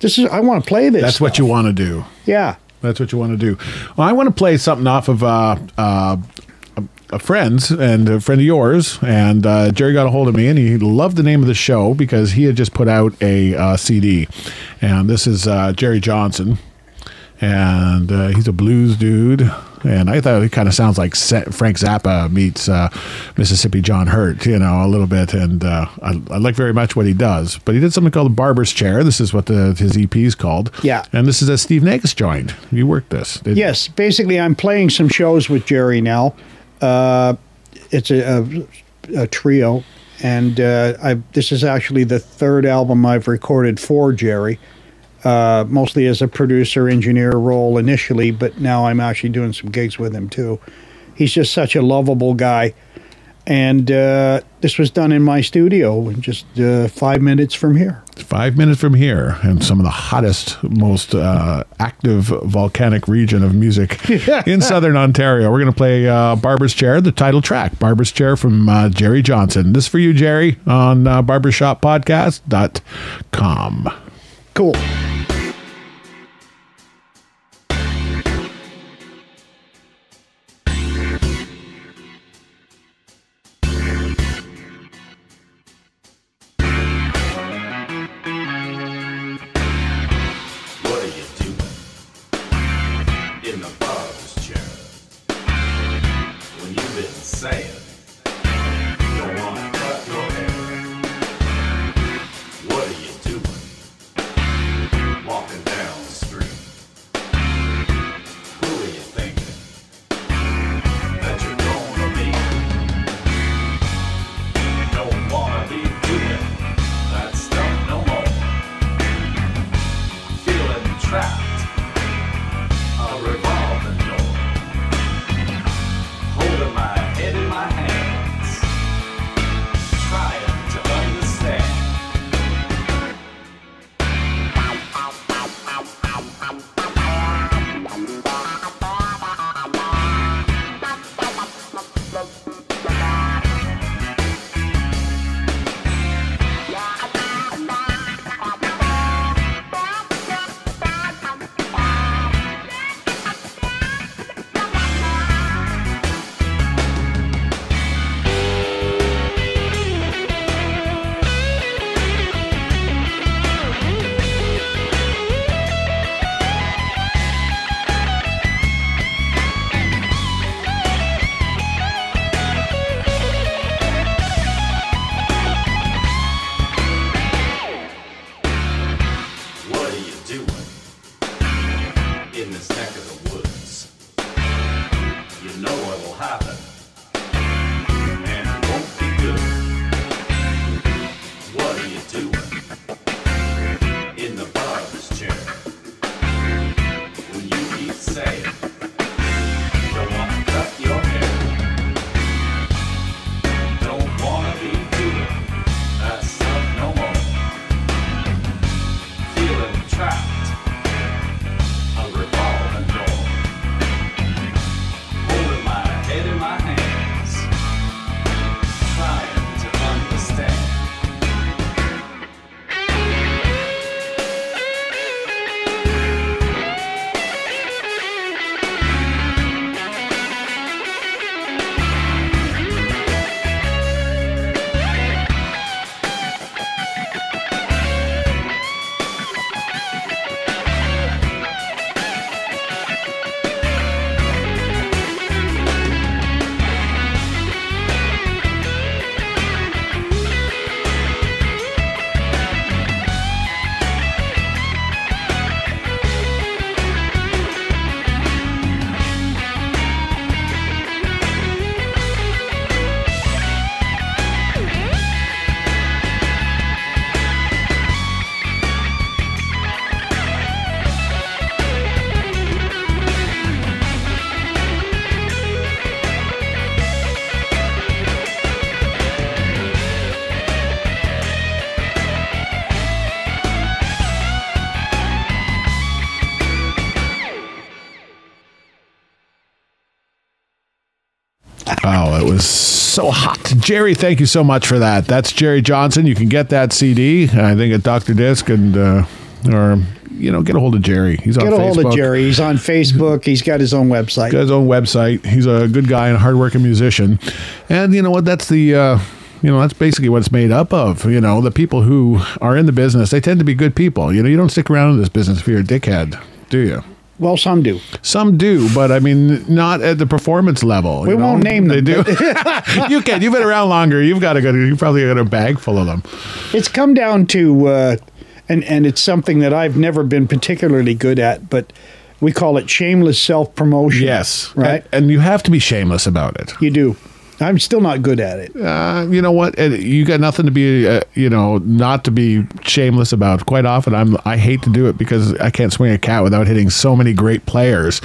this is, I want to play this. That's stuff. What you want to do. Yeah, that's what you want to do. Well, I want to play something off of friends and a friend of yours, and Jerry got a hold of me, and he loved the name of the show because he had just put out a CD, and this is Jerry Johnson, and he's a blues dude. And I thought it kind of sounds like Frank Zappa meets Mississippi John Hurt, you know, a little bit. And I like very much what he does. But he did something called the Barber's Chair. This is what his EP is called. Yeah. And this is a Steve Negus joined. You worked this. Yes. Basically, I'm playing some shows with Jerry now. It's a trio. And this is actually the third album I've recorded for Jerry. Mostly as a producer, engineer role initially, but now I'm actually doing some gigs with him too. He's just such a lovable guy. And this was done in my studio, just 5 minutes from here. 5 minutes from here, and some of the hottest, most active volcanic region of music in Southern Ontario. We're going to play Barber's Chair, the title track, Barber's Chair from Jerry Johnson. This for you, Jerry, on barbershoppodcast.com. Cool. So hot. Jerry, thank you so much for that. That's Jerry Johnson. You can get that CD, I think, at Dr. Disc and or you know, get a hold of Jerry. He's on Facebook. Get a hold of Jerry. He's on Facebook. He's got his own website. Got his own website. He's a good guy and a hardworking musician. And you know what? That's the... you know, that's basically what it's made up of. You know, the people who are in the business, they tend to be good people. You know, you don't stick around in this business if you're a dickhead, do you? Well, some do. Some do, but I mean, not at the performance level. We won't name them. They do. You can. You've been around longer. You've got a good, you probably got a bag full of them. It's come down to, and it's something that I've never been particularly good at, but we call it shameless self-promotion. Yes. Right? And you have to be shameless about it. You do. I'm still not good at it. You know what? You got nothing to be, you know, not to be shameless about. Quite often, I hate to do it because I can't swing a cat without hitting so many great players.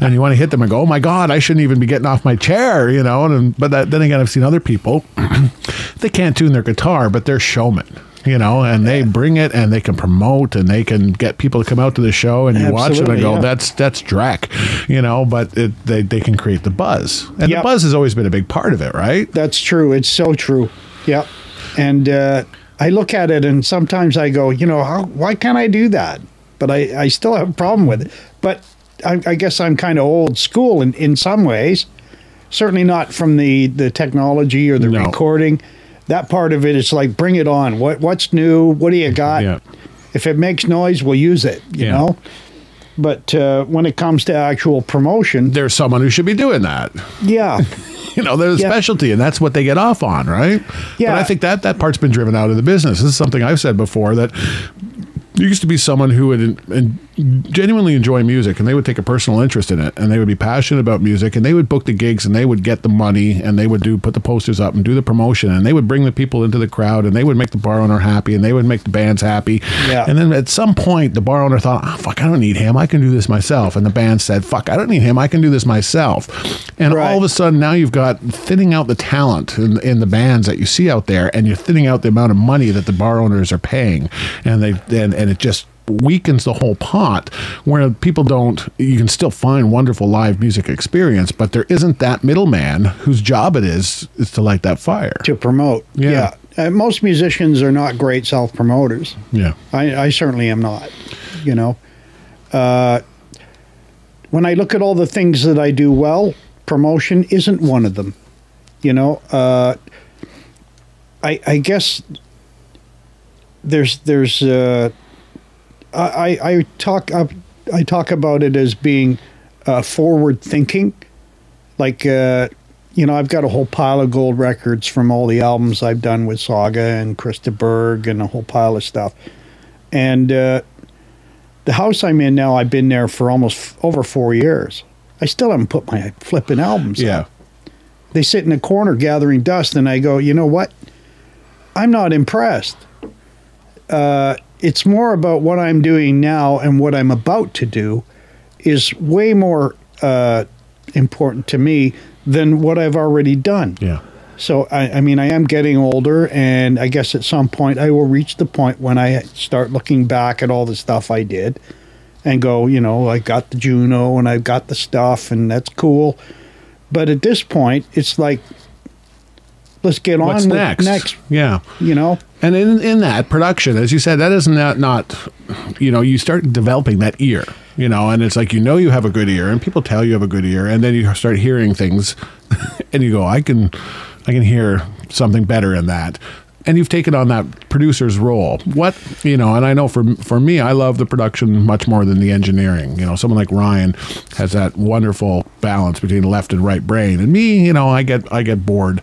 And you want to hit them and go, oh my God, I shouldn't even be getting off my chair, you know. But then again, I've seen other people. They can't tune their guitar, but they're showmen. You know, and they bring it, and they can promote, and they can get people to come out to the show, and you watch them and go, that's drac, you know. But they can create the buzz, and the buzz has always been a big part of it, right? That's true. It's so true. Yeah, and I look at it, and sometimes I go, you know, why can't I do that? But I still have a problem with it. But I guess I'm kind of old school in some ways. Certainly not from the technology or the recording. That part of it is like, bring it on. What's new? What do you got? Yeah. If it makes noise, we'll use it, you know? But when it comes to actual promotion... There's someone who should be doing that. Yeah. You know, there's a specialty, and that's what they get off on, right? Yeah. But I think that part's been driven out of the business. This is something I've said before, that... There used to be someone who would genuinely enjoy music, and they would take a personal interest in it, and they would be passionate about music, and they would book the gigs, and they would get the money, and they would put the posters up and do the promotion, and they would bring the people into the crowd, and they would make the bar owner happy, and they would make the bands happy. Yeah. And then at some point, the bar owner thought, oh, fuck, I don't need him. I can do this myself. And the band said, fuck, I don't need him. I can do this myself. And all of a sudden, now you've got thinning out the talent in the bands that you see out there, and you're thinning out the amount of money that the bar owners are paying. And it just weakens the whole pot, where people don't, you can still find wonderful live music experience, but there isn't that middleman whose job it is to light that fire. To promote. Yeah. Most musicians are not great self-promoters. Yeah. I certainly am not, you know. When I look at all the things that I do well, promotion isn't one of them, you know. I guess... I talk about it as being forward thinking, like you know, I've got a whole pile of gold records from all the albums I've done with Saga and Krista Berg and a whole pile of stuff, and the house I'm in now, I've been there for almost over 4 years. I still haven't put my flipping albums out. They sit in a corner gathering dust, and I go, you know what? I'm not impressed. It's more about what I'm doing now, and what I'm about to do is way more important to me than what I've already done. Yeah. So, I mean, I am getting older, and I guess at some point I will reach the point when I start looking back at all the stuff I did and go, you know, I got the Juno and I've got the stuff, and that's cool. But at this point, it's like... Let's get on with next. Yeah. You know? And in that production, as you said, that is not, you know, you start developing that ear, you know, and it's like, you know, you have a good ear, and people tell you have a good ear, and then you start hearing things, and you go, I can hear something better in that. And you've taken on that producer's role. What, you know, and I know for me, I love the production much more than the engineering. You know, someone like Ryan has that wonderful balance between left and right brain. And me, you know, I get bored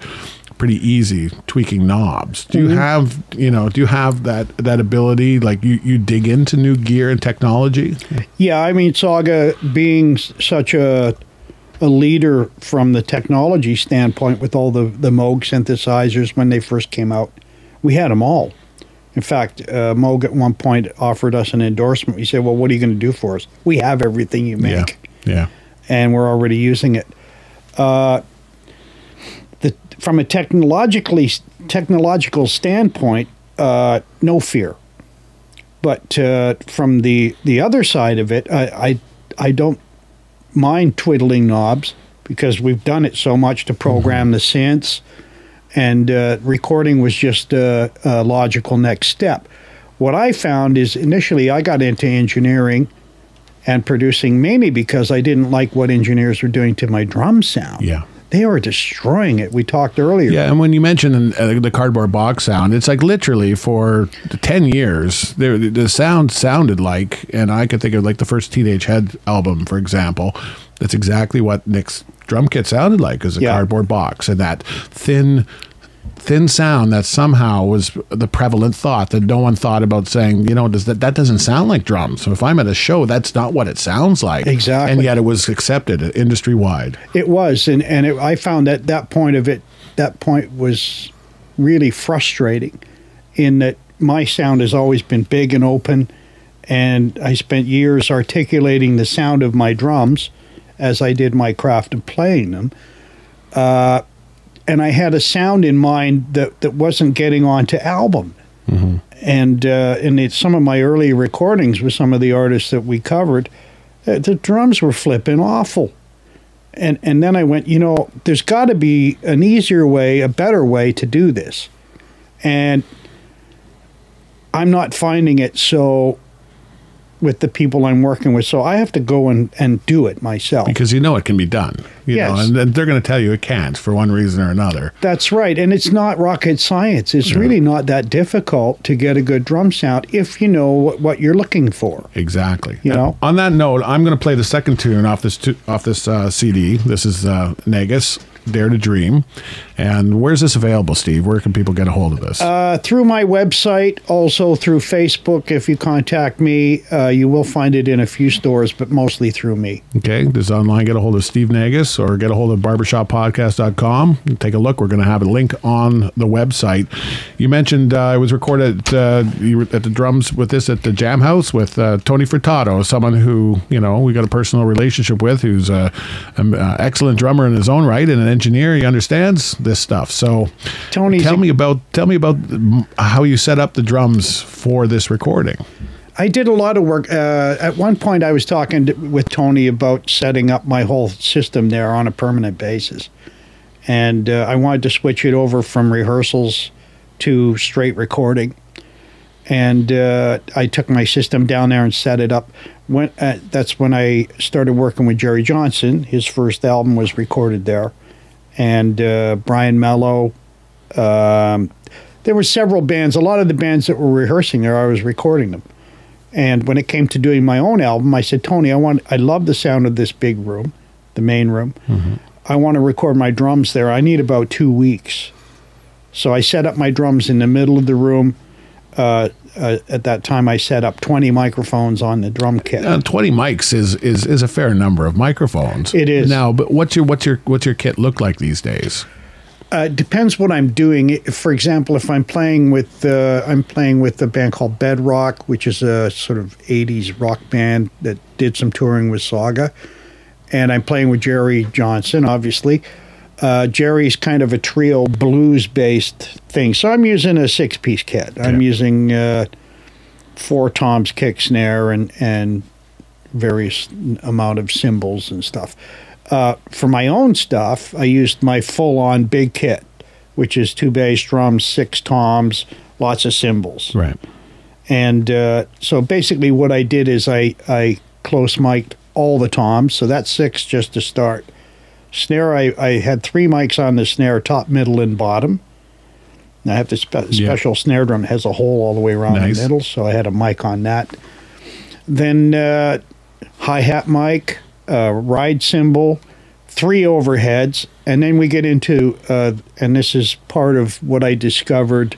pretty easy tweaking knobs. Do you have, you know, do you have that ability, like you dig into new gear and technology? Yeah, I mean, Saga being such a leader from the technology standpoint with all the Moog synthesizers when they first came out, we had them all. In fact, Moog at one point offered us an endorsement. We said, well, what are you going to do for us? We have everything you make. Yeah. And we're already using it. From a technological standpoint, no fear. But from the other side of it, I don't mind twiddling knobs, because we've done it so much to program the synths, and recording was just a logical next step. What I found is initially I got into engineering and producing mainly because I didn't like what engineers were doing to my drum sound. Yeah. They were destroying it. We talked earlier. Yeah, and when you mentioned the cardboard box sound, it's like literally for 10 years, the sound sounded like, and I could think of like the first Teenage Head album, for example. That's exactly what Nick's drum kit sounded like, is a cardboard box. And that thin sound that somehow was the prevalent thought that no one thought about saying, you know, that doesn't sound like drums. So if I'm at a show, that's not what it sounds like. Exactly. And yet it was accepted industry-wide. It was. And I found that that point was really frustrating in that my sound has always been big and open. And I spent years articulating the sound of my drums as I did my craft of playing them. And I had a sound in mind that wasn't getting onto album. Mm-hmm. And some of my early recordings with some of the artists that we covered, the drums were flipping awful. And then I went, you know, there's got to be an easier way, a better way to do this. And I'm not finding it so with the people I'm working with. So I have to go and do it myself. Because you know it can be done. You know, and they're going to tell you it can't for one reason or another. That's right. And it's not rocket science. It's really not that difficult to get a good drum sound if you know what you're looking for. Exactly. You know? On that note, I'm going to play the second tune off this CD. This is Negus, Dare to Dream. And where's this available, Steve? Where can people get a hold of this? Through my website, also through Facebook. If you contact me, you will find it in a few stores, but mostly through me. Okay. Just online, get a hold of Steve Negus or get a hold of barbershoppodcast.com. Take a look. We're going to have a link on the website. You mentioned it was recorded you were at the drums with this at the Jam House with Tony Furtado, someone who, you know, we got a personal relationship with, who's an excellent drummer in his own right and an engineer. He understands this stuff. So Tony, tell me about how you set up the drums for this recording. I did a lot of work. At one point I was talking with Tony about setting up my whole system there on a permanent basis. And I wanted to switch it over from rehearsals to straight recording. And I took my system down there and set it up. That's when I started working with Jerry Johnson. His first album was recorded there. And Brian Mello. There were several bands. A lot of the bands that were rehearsing there, I was recording them. And when it came to doing my own album, I said, Tony, I love the sound of this big room, the main room. Mm-hmm. I want to record my drums there. I need about 2 weeks. So I set up my drums in the middle of the room. At that time, I set up 20 microphones on the drum kit. 20 mics is a fair number of microphones. It is now. But what's your kit look like these days? Depends what I'm doing. For example, if I'm playing with a band called Bedrock, which is a sort of 80s rock band that did some touring with Saga, and I'm playing with Jerry Johnson, obviously. Jerry's kind of a trio blues-based thing. So I'm using a six-piece kit. I'm using four toms, kick, snare, and various amount of cymbals and stuff. For my own stuff, I used my full-on big kit, which is two bass drums, six toms, lots of cymbals. Right. And so basically what I did is I close-mic'd all the toms, so that's six just to start. Snare, I had three mics on the snare, top, middle, and bottom. And I have this special snare drum that has a hole all the way around the middle, so I had a mic on that. Then hi-hat mic, ride cymbal, three overheads, and then we get into, and this is part of what I discovered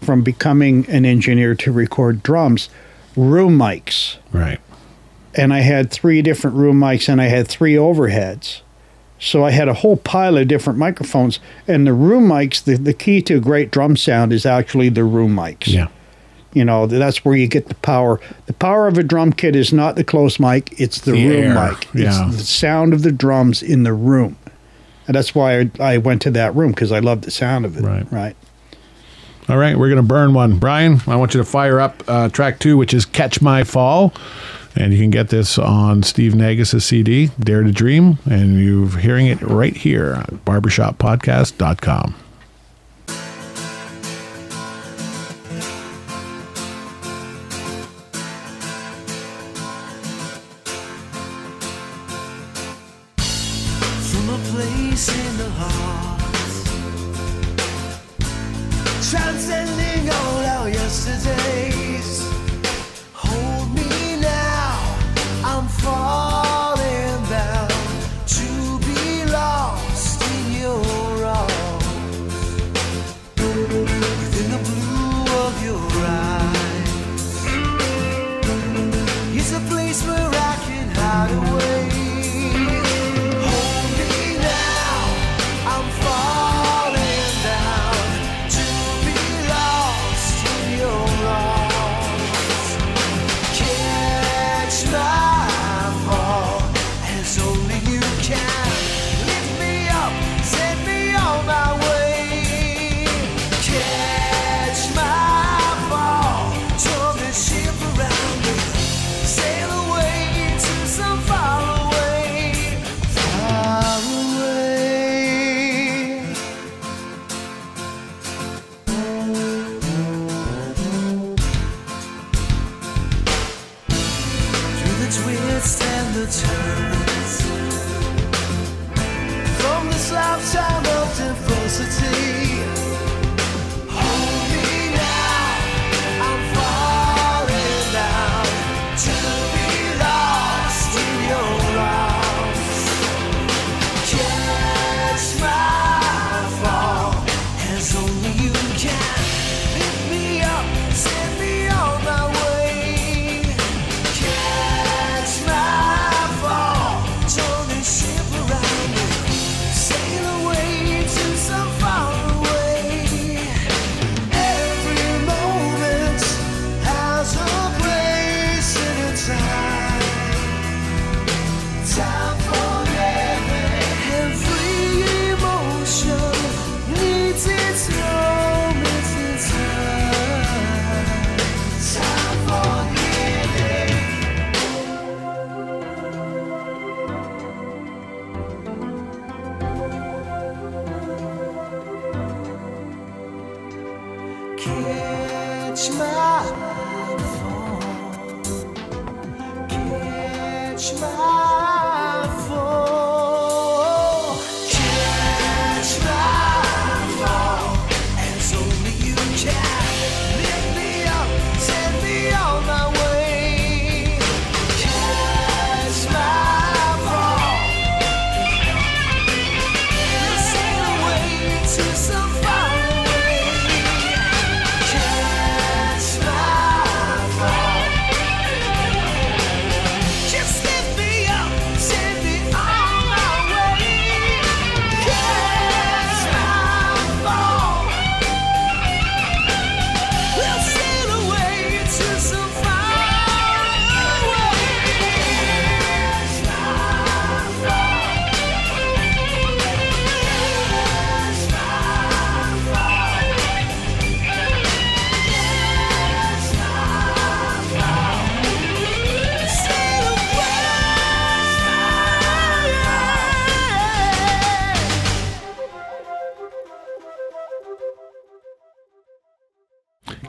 from becoming an engineer to record drums, room mics. Right. And I had three different room mics, and I had three overheads. So I had a whole pile of different microphones, and the room mics, the key to a great drum sound is actually the room mics. Yeah. You know, that's where you get the power. The power of a drum kit is not the close mic, it's the room mic. Yeah. It's the sound of the drums in the room. And that's why I went to that room, because I love the sound of it. Right. Right. All right, we're going to burn one. Brian, I want you to fire up track two, which is Catch My Fall. And you can get this on Steve Negus' CD, Dare to Dream, and you're hearing it right here on barbershoppodcast.com. place in the heart, transcending all our yesterdays. Hold me now, I'm falling down, to be lost in your arms, within the blue of your eyes. It's a place where I can hide away.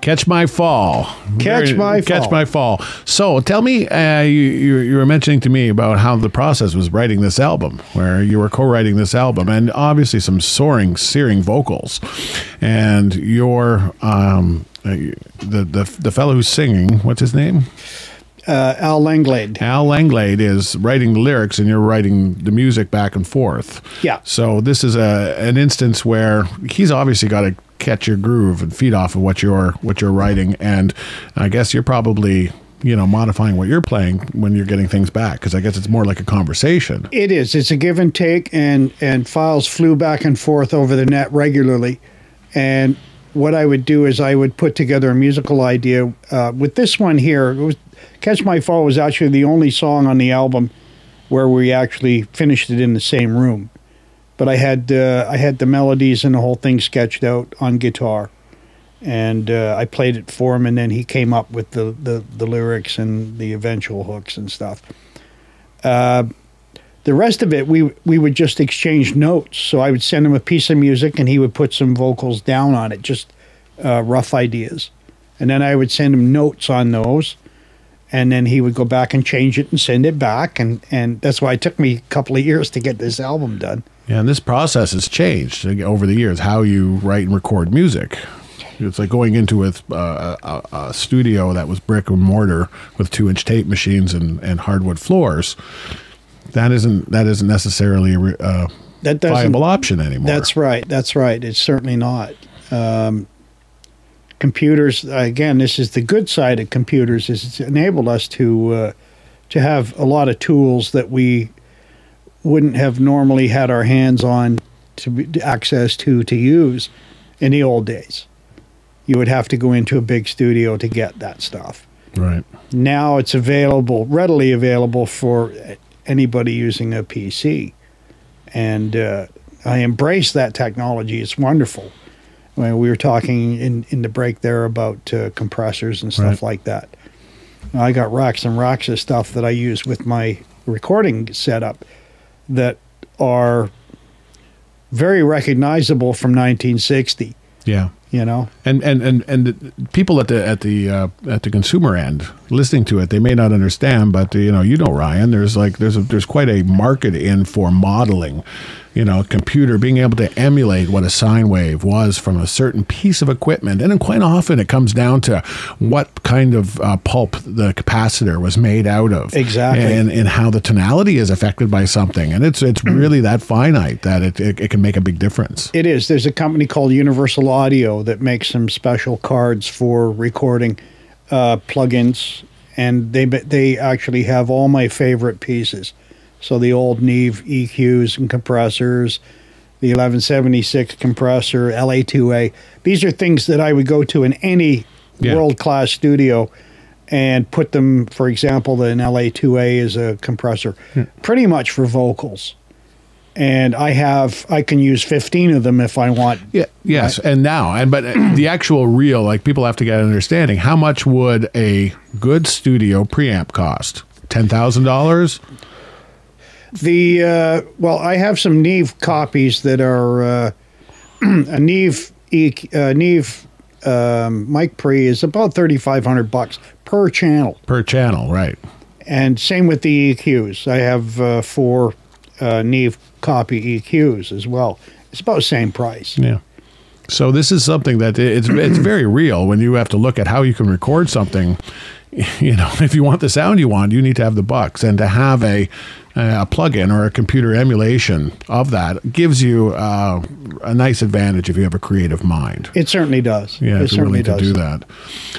Catch My Fall. Catch My Fall. So tell me, you were mentioning to me about how the process was writing this album, where you were co-writing this album, and obviously some soaring, searing vocals. And your, the fellow who's singing, what's his name? Al Langlade. Al Langlade is writing the lyrics, and you're writing the music back and forth. Yeah. So this is an instance where he's obviously got a catch your groove and feed off of what you're writing, and I guess you're probably, you know, modifying what you're playing when you're getting things back, because I guess it's more like a conversation. It is. It's a give and take, and files flew back and forth over the net regularly. And what I would do is I would put together a musical idea. With this one here, it was, Catch My Fall was actually the only song on the album where we actually finished it in the same room. But I had the melodies and the whole thing sketched out on guitar, and I played it for him, and then he came up with the lyrics and the eventual hooks and stuff. The rest of it, we would just exchange notes. So I would send him a piece of music, and he would put some vocals down on it, just rough ideas, and then I would send him notes on those, and then he would go back and change it and send it back, and that's why it took me a couple of years to get this album done. Yeah, and this process has changed over the years, how you write and record music. It's like going into a studio that was brick and mortar with 2-inch tape machines and hardwood floors. That isn't necessarily a viable option anymore. That's right. That's right. It's certainly not. Computers, again, this is the good side of computers, is it's enabled us to have a lot of tools that we wouldn't have normally had our hands on to use in the old days. You would have to go into a big studio to get that stuff. Right. Now it's available, readily available for anybody using a PC. And I embrace that technology. It's wonderful. I mean, we were talking in the break there about compressors and stuff like that. I got racks and racks of stuff that I use with my recording setup that are very recognizable from 1960. Yeah. You know, and the people at the consumer end listening to it, they may not understand, but you know, Ryan, there's quite a market in for modeling, computer being able to emulate what a sine wave was from a certain piece of equipment, and quite often it comes down to what kind of pulp the capacitor was made out of, exactly, and how the tonality is affected by something, and it's really that finite that it can make a big difference. It is. There's a company called Universal Audio that makes some special cards for recording plugins, and they actually have all my favorite pieces. So the old Neve EQs and compressors, the 1176 compressor, LA2A. These are things that I would go to in any world-class studio and put them, for example, an LA2A is a compressor, pretty much for vocals. And I can use 15 of them if I want. Yeah. Yes. Right? But the actual real, like, people have to get an understanding. How much would a good studio preamp cost? $10,000. The well, I have some Neve copies that are a Neve mic pre is about $3,500 per channel. Per channel, right? And same with the EQs. I have 4 Neve copy EQs as well. It's about the same price. Yeah. So this is something that it's very real when you have to look at how you can record something. You know, if you want the sound you want, you need to have the bucks, and to have a plug-in or a computer emulation of that gives you a nice advantage if you have a creative mind. It certainly does. Yeah, it certainly does. To do that.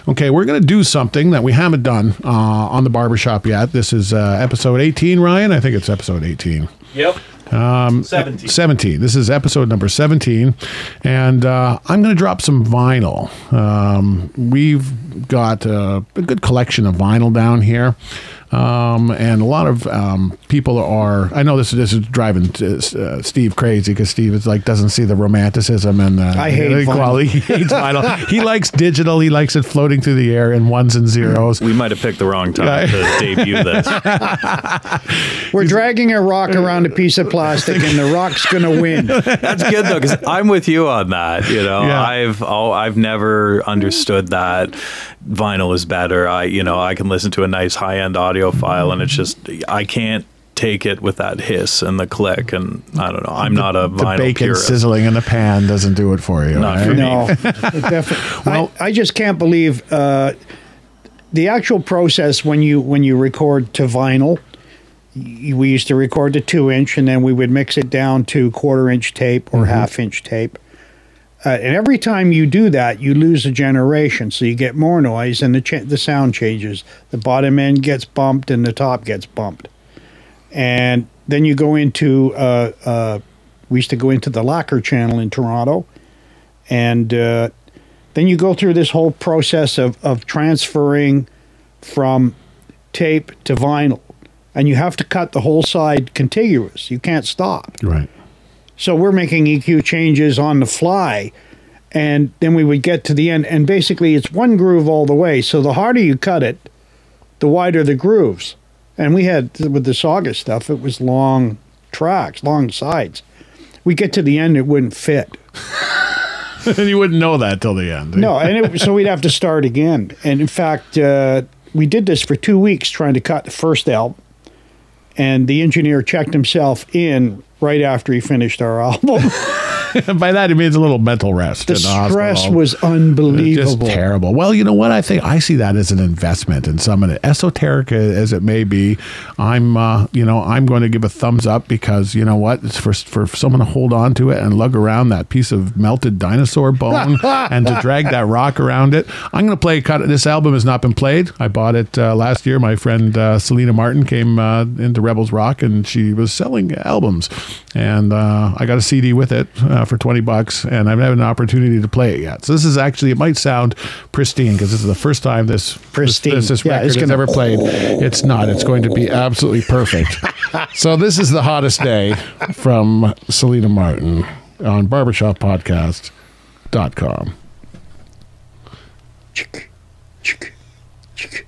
Okay, we're going to do something that we haven't done on the barbershop yet. This is episode 18, Ryan. I think it's episode 18. Yep. 17. This is episode number 17, and I'm going to drop some vinyl. We've got a good collection of vinyl down here, and a lot of people are. I know this is driving Steve crazy, because Steve is like, doesn't see the romanticism and the inequality. He hates vinyl. He likes digital. He likes it floating through the air in ones and zeros. We might have picked the wrong time to debut this. We're dragging a rock around a piece of plastic, and the rock's gonna win. That's good though, because I'm with you on that. You know, yeah. I've never understood that vinyl is better. I can listen to a nice high-end audio file, and it's just I can't take it with that hiss and the click, and I don't know. I'm not a vinyl bacon purist. Sizzling in the pan doesn't do it for you. Not right? For me. No, definitely. Well, I just can't believe the actual process when you record to vinyl. We used to record to 2-inch, and then we would mix it down to 1/4-inch tape or 1/2-inch tape. And every time you do that, you lose a generation, so you get more noise, and the sound changes. The bottom end gets bumped, and the top gets bumped. And then you go into we used to go into the lacquer channel in Toronto, and then you go through this whole process of transferring from tape to vinyl. And you have to cut the whole side contiguous. You can't stop. Right. So we're making EQ changes on the fly, and then we would get to the end, and basically it's one groove all the way. So the harder you cut it, the wider the grooves. And we had, with the Saga stuff, it was long tracks, long sides. We get to the end, it wouldn't fit. And you wouldn't know that till the end. No, and so we'd have to start again. And in fact, we did this for 2 weeks trying to cut the first album. and the engineer checked himself in right after he finished our album. By that, it means a little mental rest. The stress was unbelievable. Just terrible. Well, you know what? I think I see that as an investment in someone. Esoteric as it may be, I'm going to give a thumbs up because, you know what? It's for someone to hold on to it and lug around that piece of melted dinosaur bone and to drag that rock around it. I'm going to play a cut. This album has not been played. I bought it last year. My friend Selena Martin came into Rebels Rock, and she was selling albums. And I got a CD with it for $20, and I haven't had an opportunity to play it yet. So this is actually, it might sound pristine because this is the first time this record has ever played. It's not. It's going to be absolutely perfect. So this is The Hottest Day from Selena Martin on barbershoppodcast.com. Chick, chick, chick.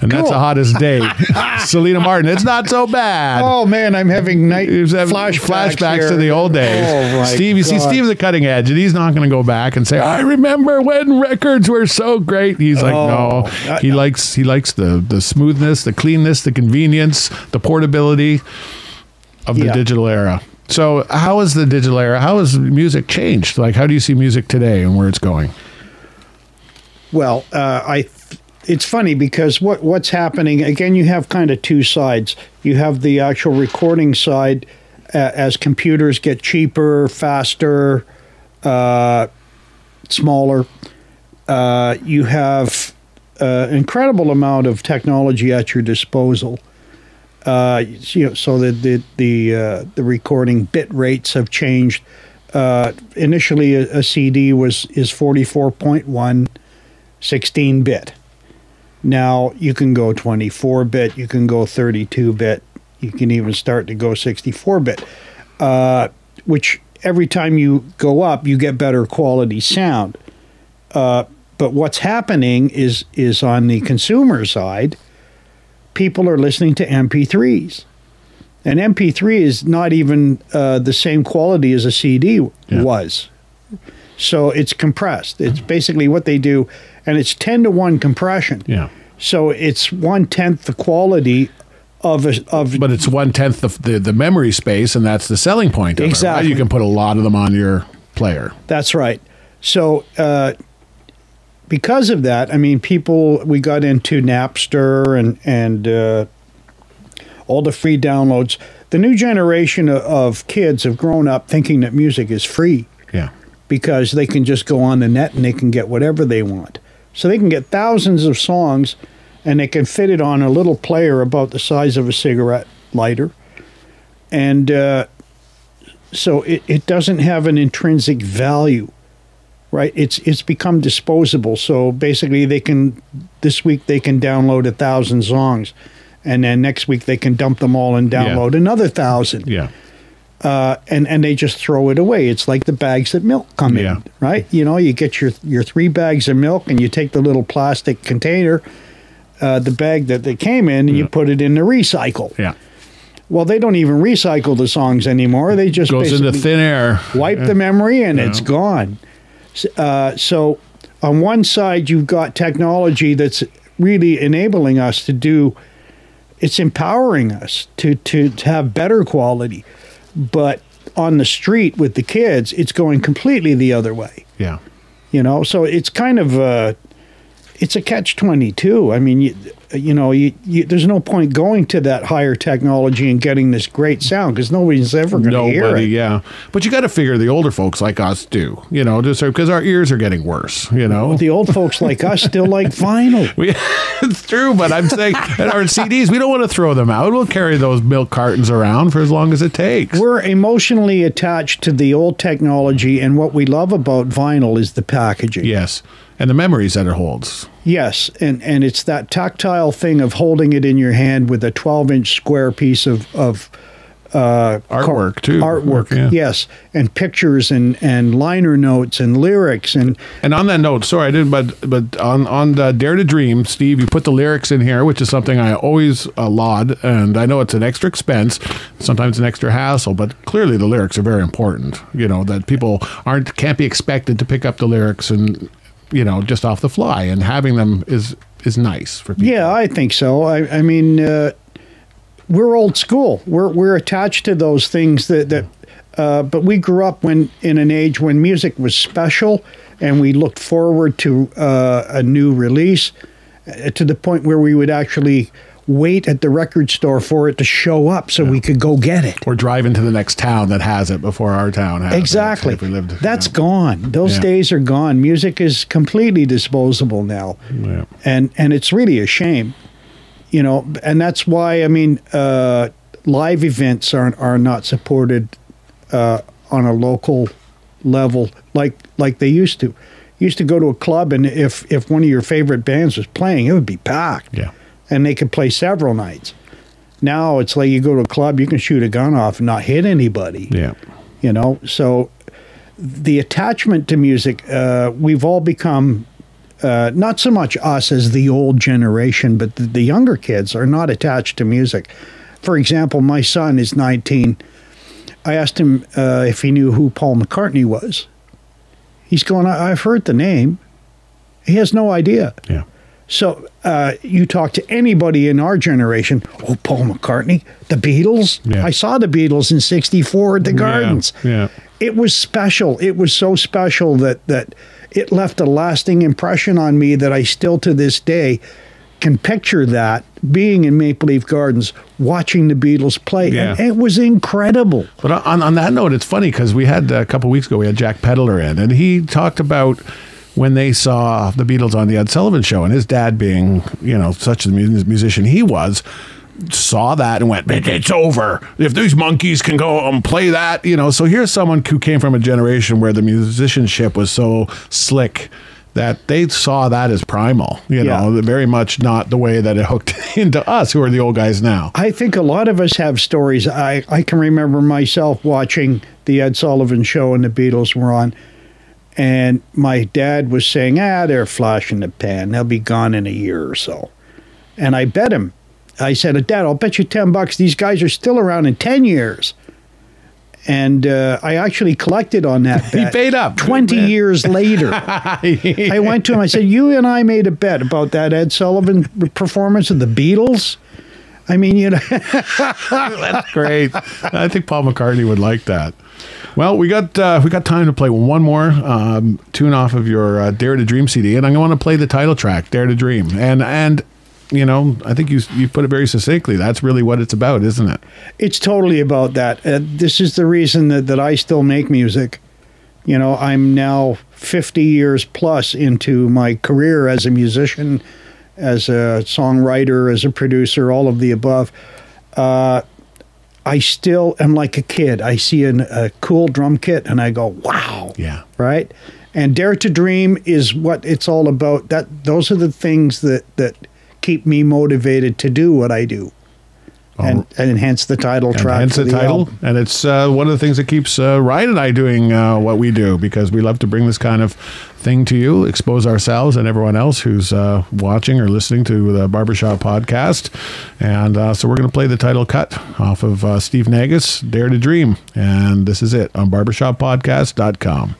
And cool. That's The Hottest Day. Selena Martin. It's not so bad. Oh, man, I'm having flashbacks to the old days. Oh, Steve, you see, Steve's a cutting edge, and he's not going to go back and say, I remember when records were so great. He's like, no. He likes the smoothness, the cleanness, the convenience, the portability of the digital era. So how is the digital era? How has music changed? Like, how do you see music today and where it's going? Well, it's funny because what's happening, again, you have kind of two sides. You have the actual recording side as computers get cheaper, faster, smaller. You have an incredible amount of technology at your disposal. So the recording bit rates have changed. Initially, a CD is 44.1 16-bit. Now you can go 24-bit, you can go 32-bit, you can even start to go 64-bit, which every time you go up, you get better quality sound. But what's happening is on the consumer side, people are listening to MP3s. And MP3 is not even the same quality as a CD was. So it's compressed. It's basically what they do, and it's 10-to-1 compression. Yeah. So it's 1/10 the quality of but it's 1/10 the memory space, and that's the selling point of it, right? You can put a lot of them on your player. That's right. So because of that, I mean, we got into Napster and all the free downloads. The new generation of kids have grown up thinking that music is free. Yeah. Because they can just go on the net and they can get whatever they want. So they can get thousands of songs, and they can fit it on a little player about the size of a cigarette lighter. And so it doesn't have an intrinsic value, right? It's become disposable. So basically this week they can download 1,000 songs, and then next week they can dump them all and download another 1,000. Yeah. And they just throw it away. It's like the bags that milk come in, right? You know, you get your 3 bags of milk, and you take the little plastic container, the bag that they came in, and you put it in the recycle. Yeah. Well, they don't even recycle the songs anymore. They just goes into thin air. Wipe the memory, and it's gone. So on one side, you've got technology that's really enabling us to do. It's empowering us to have better quality. But on the street with the kids, it's going completely the other way. Yeah. You know, so it's kind of it's a catch-22. I mean, you know, there's no point going to that higher technology and getting this great sound, because nobody's ever going to hear it. Yeah. But you got to figure the older folks like us do, you know, just because our ears are getting worse, you know. Well, the old folks like us still like vinyl. It's true, but I'm saying that our CDs, we don't want to throw them out. We'll carry those milk cartons around for as long as it takes. We're emotionally attached to the old technology, and what we love about vinyl is the packaging. Yes. And the memories that it holds. Yes, and it's that tactile thing of holding it in your hand with a 12-inch square piece of artwork too. Artwork, yes, and pictures and liner notes and lyrics and on that note, sorry, I didn't, but on the Dare to Dream, Steve, you put the lyrics in here, which is something I always laud, and I know it's an extra expense, sometimes an extra hassle, but clearly the lyrics are very important. You know that people can't be expected to pick up the lyrics and. You know, just off the fly, and having them is nice for people. Yeah, I think so. I mean, we're old school. We're attached to those things that but we grew up in an age when music was special, and we looked forward to a new release, to the point where we would actually wait at the record store for it to show up so we could go get it. Or drive into the next town that has it before our town has it. Exactly. That's gone. Those days are gone. Music is completely disposable now. Yeah. And it's really a shame. You know, and that's why, I mean, live events are not supported on a local level like they used to. You used to go to a club, and if one of your favorite bands was playing, it would be packed. Yeah. And they could play several nights. Now it's like you go to a club, you can shoot a gun off and not hit anybody. Yeah. You know, so the attachment to music, we've all become, not so much us as the old generation, but the younger kids are not attached to music. For example, my son is 19. I asked him if he knew who Paul McCartney was. He's going, I've heard the name. He has no idea. Yeah. So you talk to anybody in our generation, oh, Paul McCartney, the Beatles. Yeah. I saw the Beatles in '64 at the Gardens. Yeah. It was special. It was so special that it left a lasting impression on me that I still to this day can picture that, being in Maple Leaf Gardens, watching the Beatles play. Yeah. And it was incredible. But on that note, it's funny because we had, a couple weeks ago, we had Jack Pedler in, and he talked about when they saw the Beatles on the Ed Sullivan Show, and his dad, being, you know, such a musician he was, saw that and went, it's over. If these monkeys can go and play that, you know. So here's someone who came from a generation where the musicianship was so slick that they saw that as primal, you know, very much not the way that it hooked into us who are the old guys now. I think a lot of us have stories. I can remember myself watching the Ed Sullivan Show and the Beatles were on, and my dad was saying, they're flash in the pan. They'll be gone in a year or so. And I bet him. I said, Dad, I'll bet you 10 bucks these guys are still around in 10 years. And I actually collected on that bet. He paid up. 20 years later. I went to him. I said, you and I made a bet about that Ed Sullivan performance of the Beatles. I mean, you know. That's great. I think Paul McCartney would like that. Well, we got time to play one more tune off of your Dare to Dream CD. And I want to play the title track, Dare to Dream. And you know, I think you put it very succinctly. That's really what it's about, isn't it? It's totally about that. This is the reason that I still make music. You know, I'm now 50 years plus into my career as a musician, as a songwriter, as a producer, all of the above. I still am like a kid. I see a cool drum kit and I go, wow. Yeah. Right? And Dare to Dream is what it's all about. Those are the things that keep me motivated to do what I do, and enhance the title track. Enhance the title, album. And it's one of the things that keeps Ryan and I doing what we do, because we love to bring this kind of thing to you, expose ourselves and everyone else who's watching or listening to the Barbershop Podcast. And so we're going to play the title cut off of Steve Negus, Dare to Dream, and this is it on BarbershopPodcast.com.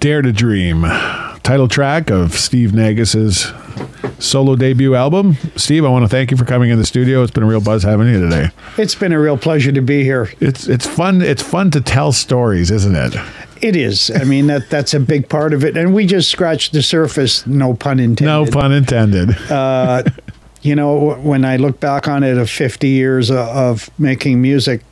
Dare to Dream, title track of Steve Negus's solo debut album. Steve, I want to thank you for coming in the studio. It's been a real buzz having you today. It's been a real pleasure to be here. It's fun. It's fun to tell stories, isn't it? It is. I mean, that's a big part of it. And we just scratched the surface, no pun intended. No pun intended. You know, when I look back on it, of 50 years of making music,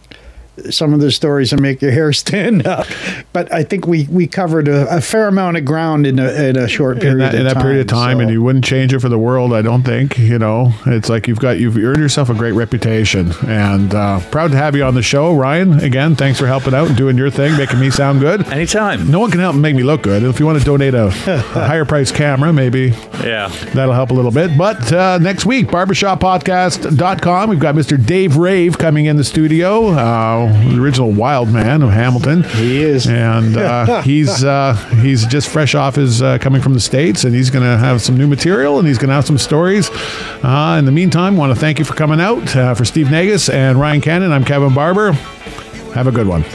some of the stories that make your hair stand up. But I think we covered a fair amount of ground in a short period of time. So. And you wouldn't change it for the world, I don't think. You know, it's like you've earned yourself a great reputation. And proud to have you on the show, Ryan. Again, thanks for helping out and doing your thing, making me sound good. Anytime. No one can help make me look good. If you want to donate a higher price camera, maybe that'll help a little bit. But next week, barbershoppodcast.com, we've got Mr. Dave Rave coming in the studio. The original Wild Man of Hamilton. He is. And he's just fresh off his coming from the States, and he's going to have some new material, and he's going to have some stories. In the meantime, want to thank you for coming out. For Steve Negus and Ryan Cannon, I'm Kevin Barber. Have a good one.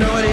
No,